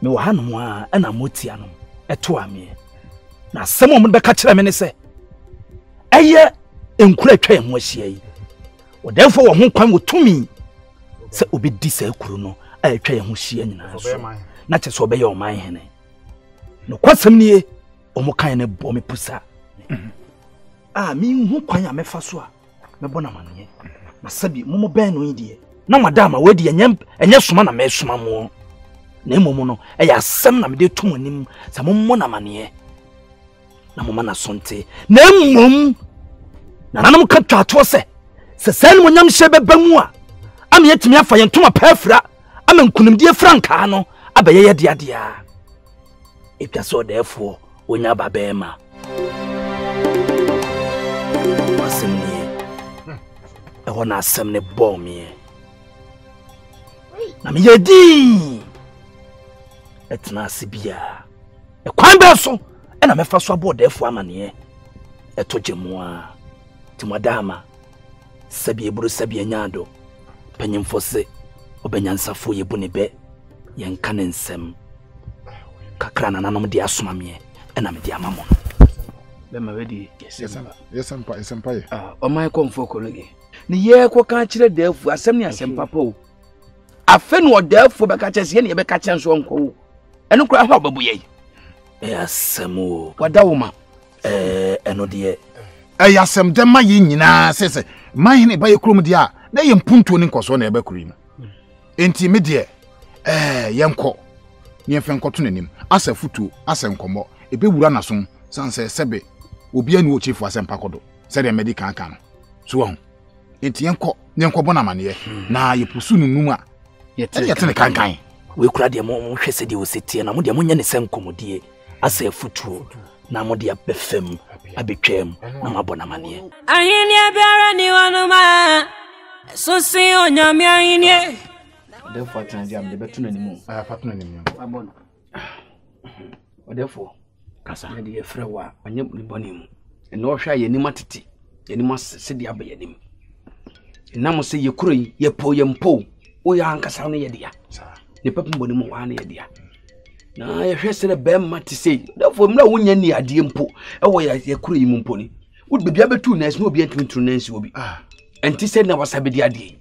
me wa hanom a ana motia no eto ame na asɛm ɔmo bɛka kyerɛ me ne sɛ eye enkura twa ɛho ahyia yi ɔdanfo wɔ ho kwan wɔ tumi sɛ obedi sɛ akuru no atwa ɛho hyia nyinaa so na kyɛ sɛ ɔbɛyɛ ɔman hene no kwasɛm nie ɔmo kan ne bɔ me pusa. Ah, me who quire me fasua, me bonamania, Masabi, Momo Ben, no idiot. No, madame, I wedi and yamp, and yes, man, I may summa more. Nemomono, I have some de tumonim, some monamania. Namomana Asante, Nemum Nanam Catra Twase, Sassan when I'm Shebe Bemua. I'm yet me a fire and to my perfra. I'm in Cunum dear Francano, Abaya dia. If you saw therefore, we never bema. I want to send me bomb here. I'm here. It's not Sibia. A crime vessel, and I'm a first aboard there for a man here. I told you more to Madame Sabia Brusabianado, Penyon Fosse, Obenyansa for your bunibe, Yan Canin Sem Cacran and Anom de Asumamie, and I'm a dear mamma. Them already, yes, Empire, Empire. Ah, or my comfort colleague. The year Quacacher, therefore, Assembly and Papo. I fend what therefore Bacachas, any Bacachans, one co. And look, I hope, boy. Eyasamu. Wadawuma. Eno die. Eyasam dem ma yin nyina sese. Man ne ba yekrom dia. Na yempunto ne nkoso na ebakuri. Enti me die. Yenko. Nye mfen koto nanim. Asa futu, asa nkomo. Ebewura nasom. Sanse sebe. Obi anu ochifu asempa kodo. Sede medical kan. So won. Enti yenko. Yenko bona mane na yepusu nunum a. Yete ne kankan. We kura de mo hwese de osetie na mo de mo nya ne sankomodie asa futuo na mo de abefem abetwam na mabona mane ahini ebiara ni wanuma so si onyame ahini therefore transi am de betuna ni mu fatuna ni mu abona therefore kasa ne de efrewa onye liboni mu eno ohwa ye ni matete ye ni masese de abayanim na mo se ye kuro ye po ye mpo o ya ankasa no ye de ya ne papumbo ni mo wa na ye dia na ye hwese ne be ma tise therefore mra wonya ni ade mpo e wo ye kuro yim mpo ni wo be bia betu na se obi entwentru na se obi enti se na wasabe dia de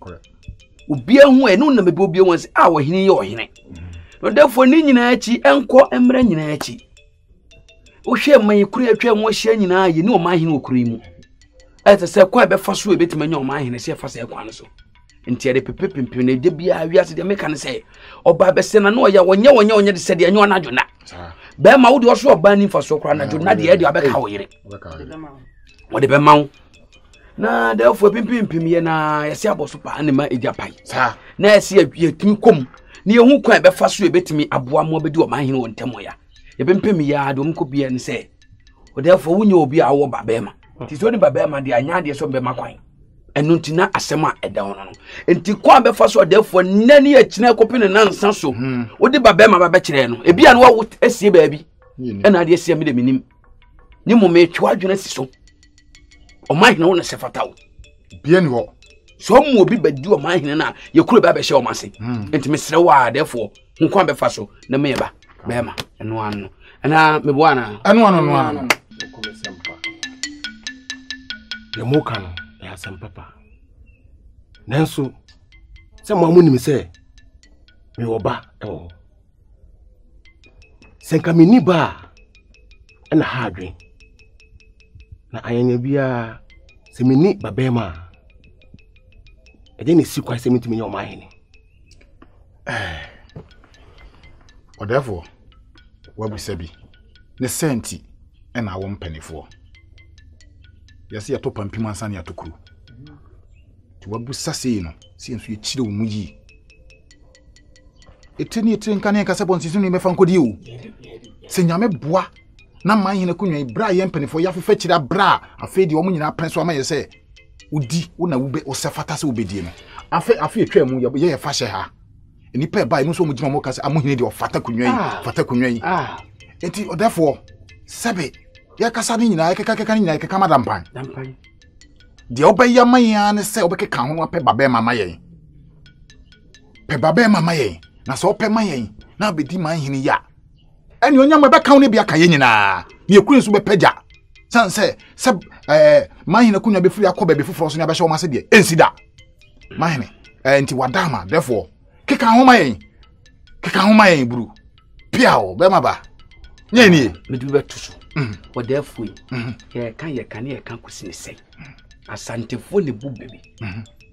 obi ahu e no na me be obi won se a wo hini ye wo hene no therefore ni nyina achi enko emra nyina achi wo hwe man kuro atwa mo hye nyina ye ni o man hene okuro yim ete se kwa be fa so e betimanya o man hene se fa se kwa no so ntia de pepepe na de bia wiase de meka ne sey oba bese na no ya wonya de sey de anyo na dwona be ma wo de oso oba ni faso kra na dwona de ade abeka wo yire wo de be mawo na de ofo pimpim ye na yesi aboso pa anima ediapai na yesi atimi kom na ye hu kwa be faso ebetimi aboa mo be de o manhene wo ntemo ya ye pimpim ya de omko bia ne sey wo de ofo wunya obi a wo babema ti so ni babema de anya de so be makwan enu ntina asema eda hono enti kwa be fa so defo nani ya kine kopine na nsan so odi baba ma baba kire no ebia no wa esie baabi ena ade esie me de minim ni mo me twa dwena siso o man na wona se fatawo bia ni ho so mo obi badi o man hina na ye kuro baba hye o man se enti mesre wa defo nkwa be fa so na me ba be ma eno ano ena me bwana eno ano no ano ko be sempa le mo kan Sam papa Nansu Sama muni me say me oba oh Senka mini ba and hadri na ayanya bia se mini babema Ede ni si kwa se mitimi nyo mahini eh Odefo wabusabi ne senti and I won penifo Yes, you are top and Pima Sanya to crew. To what Bussasino, since you chill muji. It any train can make us upon Sisuni Mefancodio. Senyame bois, now mine in a cunny bra empany for Yafu fetched a bra, a fade your woman in a prince or may say. Udi, una ube or Safatas obedient. I fear tremble your fascia her. And you pay by no so much mocas among your Fatacunay. Ah, and therefore, Sabby. Ya kasani na ekekekekani na ekekama dampan dampan de obeya maya ne se obekeka ho ape babe mama yen pe babe mama yen na so ope mayen na bedi man hini ya eni onyam be kawo ne bia kaye nyina ne ekure so be peja sanse se man hina kunwa be firi akoba be foforo so ne abehye o ma se de ensida man hini enti wadama therefore keka ho mayen buru piao be maba nyeni medu be tusu What therefore, ye can hear Cancusin say. Asante for the boob baby.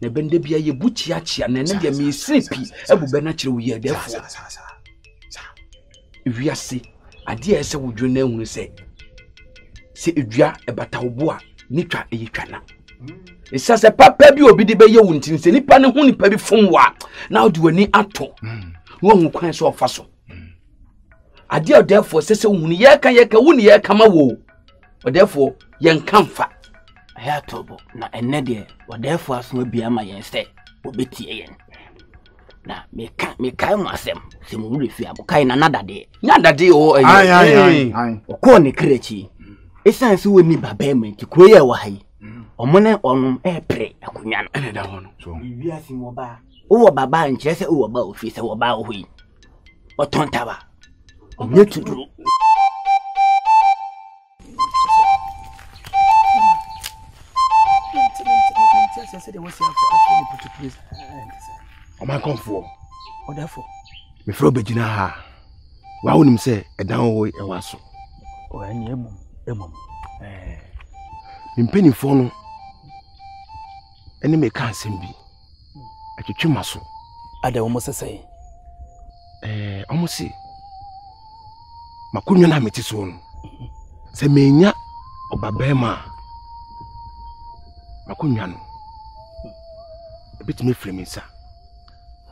The Bendebia, ye butchiachi, and then ye me sleepy, a bubenatu, ye therefore. If you say, I dare say, would you know, say, say, if you are a bataboa, nitra a yicana. It says a papa, you will be the bay your wounds in the pan and honey pebby from what now do any atto. One who cries so fast. Adia therefore says when yeka wuni yeka mawo therefore yen kamfa hair tobo na enne de therefore aso bia ma yen se obetie yen na me kai mu asem se mu refi abukai na nadade nyadade o ayi ko ne krechi esense woni babema nti kroye wa hayi omone onu epre akunya na ene da hono so bibia si wo ba wo baba nche se wo ba ofise wo ba wo yi otontaba What to do? I said, was to please. Am I come for? Or therefore, Mifro Begina, why would him say a downway a wassel? Oh, any emum, emum. Eh. Impeni phone. Any me can't simbi. I to chimaso. Ada almost say. Eh, almost say. Makunya na metisono. Se menya obabema. Makunya no. A bit me frame sir.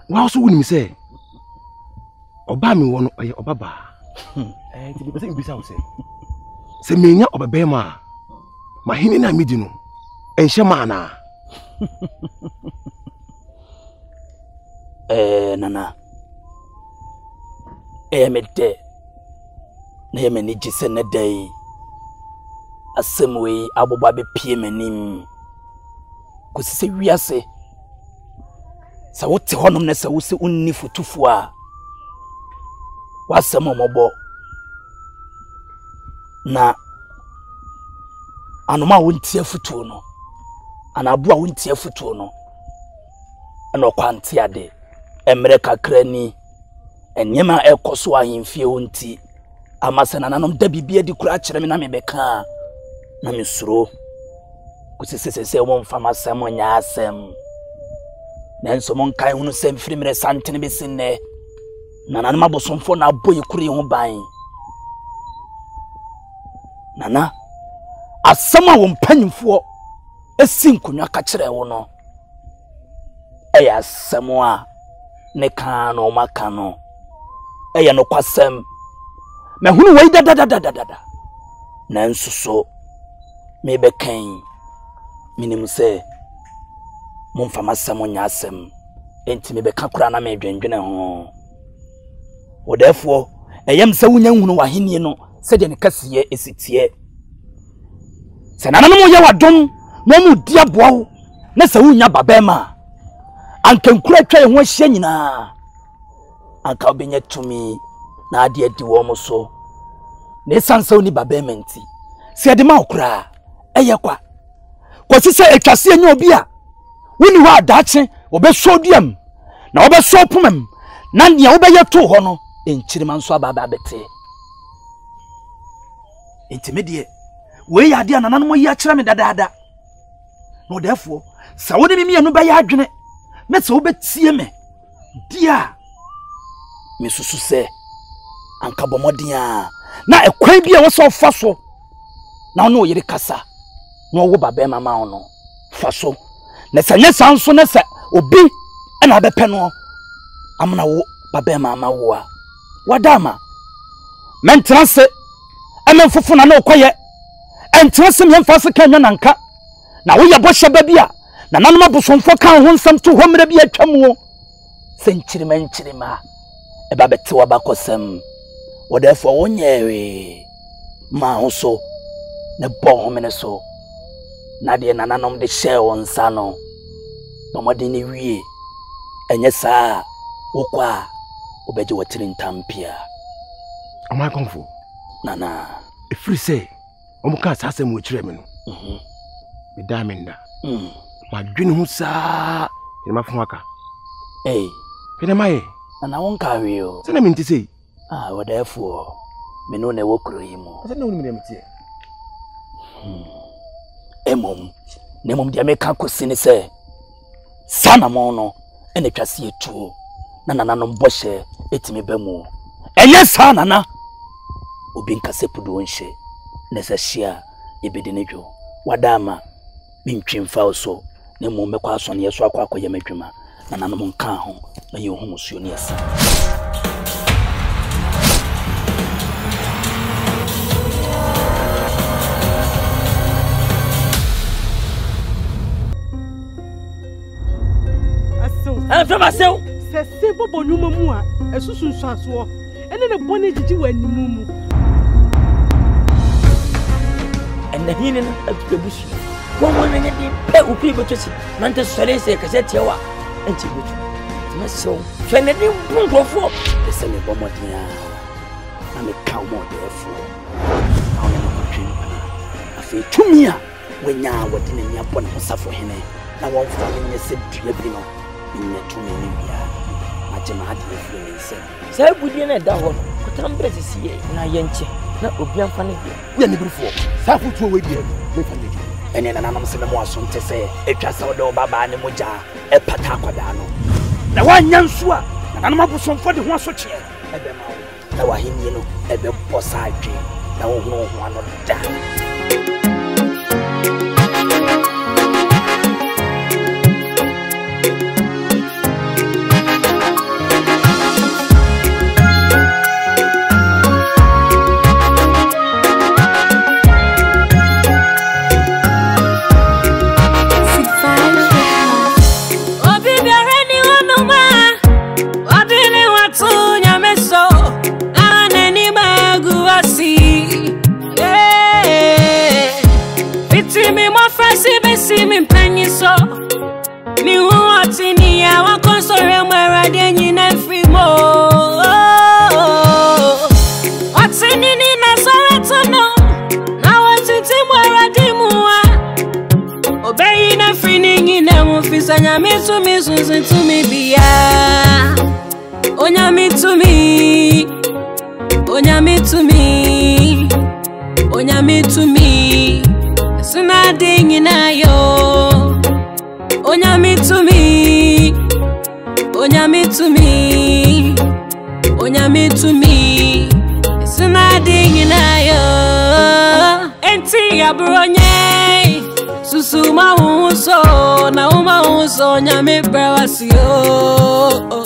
Why also wouldn't me say? Obama won or Obaba. Eh, to be the same beside say. Se menya obabema. Mahini na midino. Enshemana. Eh, Nana. Eh, mete. Nemeni jisene day. Asemwe abobabe pie menim. Kusise wiase. Sa wote honum na sa wose unni futufu a. Wasem omobo. Na anoma wontie futuo no. Anaboa wontie futuo no. Ana okwantia de. Emre kakrani. Enyema ekoso ahimfie wonti. Amasana nanom da bibia di kura kyereme na mebeka na mesuro kusisesese wo mfama sam nya asem nanso mon kai hunu sem firimre santene besinne nana mabosomfo na boyi kure ho ban nana asama wo mpanyimfo esinkunya ka kyere wo no eya samwa ne kan no makano eya no kwasem me hunu wei da nanso so me bekan minim se momfa masam nya asem enti me beka kura na me dwendwene ho odefo eyam se wunya hunu wahenie no se de ne kasiye esitie se nananom ye wadom no mu diaboa na se wunya babema ankankura twa ho hye nyina aka obenya tumi na ade adi wo mo so ne sansaw ni babementi se de ma okra eye kwa kwasi se etwase enya obi a woni ho adaache obeso duam na obeso pomam na ne obeye to ho no enchirima nso ababa bete intimidie we ya dia nananom yi a kire me dadaada no therefore sa woni mi mienu be ya adwene me se obetie me dia me susu se anka bomodia na ekwan bi e wo so fa so na ono yire kasa no wo baba mama ono fa so na sanye sanso na se obi na abepe no amna wo baba mama wo a wadama mentranse amemfufu na no koye entranse memfa se kanya nanka na wo ye bohye ba bia na nanoma bosomfo kan ho nsam to homre bia twamwo senchirima nchirima e baba tewa bakosam wodefo wonyewe ma hoso na bom meneso na de nananom de share on sano no modini wie enye saa okwa obeje watiri ntampia amai konfo nana e free say omuka sase mu chire me no me da me nda ma dwene ho saa ni mafo aka eh pene mai nana wonka we o se na minti sei ah what therefore me no na wokro yimo se na woni me mtie emom nemom dia meka kosi ne se sana mo no ene twase etu na nananom bohye etime bamu eye sana na obi nkase pudo onhye ne se hia ebedi ne dwo wadama mintwemfa oso nemom mekwa aso ne yeso akwa akoye madwuma nananom nka ho na ye ho musuo ne esa I'm myself. Says Sebo Bonumua, a Susan Sasua, and then a bonnet to any mumu. And the hidden exhibition. One woman will be able to see Manta Serese Cassettia and Tibutu. My soul, can I do one more for the same Bomotia? I'm a cowboy, therefore. I'm a dream. I feel to me when now what in a Yapon has suffered him. I won't fall in the same tribunal. In the 2 minute, I am hardly feeling sick. So, I would be in a down, but I'm better to see it in a yanchi. na obi amfa ne bia we ne brufo sa futu we bia me fa ne bia ene na nanom se me mo asonte se etwa se odo baba ne moja e pata akoda no na wanya nso a na nanom abosom fo de ho aso che e be ma na wahimye no e be bosa adwe na wo ho ho ano da see me penny so ni watini ya wako sore mwera denyi na fimo watini ni na sore tono na watiti mwera dimuwa obeyi na fini ngine mufisa nyamitumi susi tumi biya onyamitumi onyamitumi onyamitumi suna dingi na yo onyami to me suna dingi na yo enti abronye susuma uso na uma uso onyami brawasio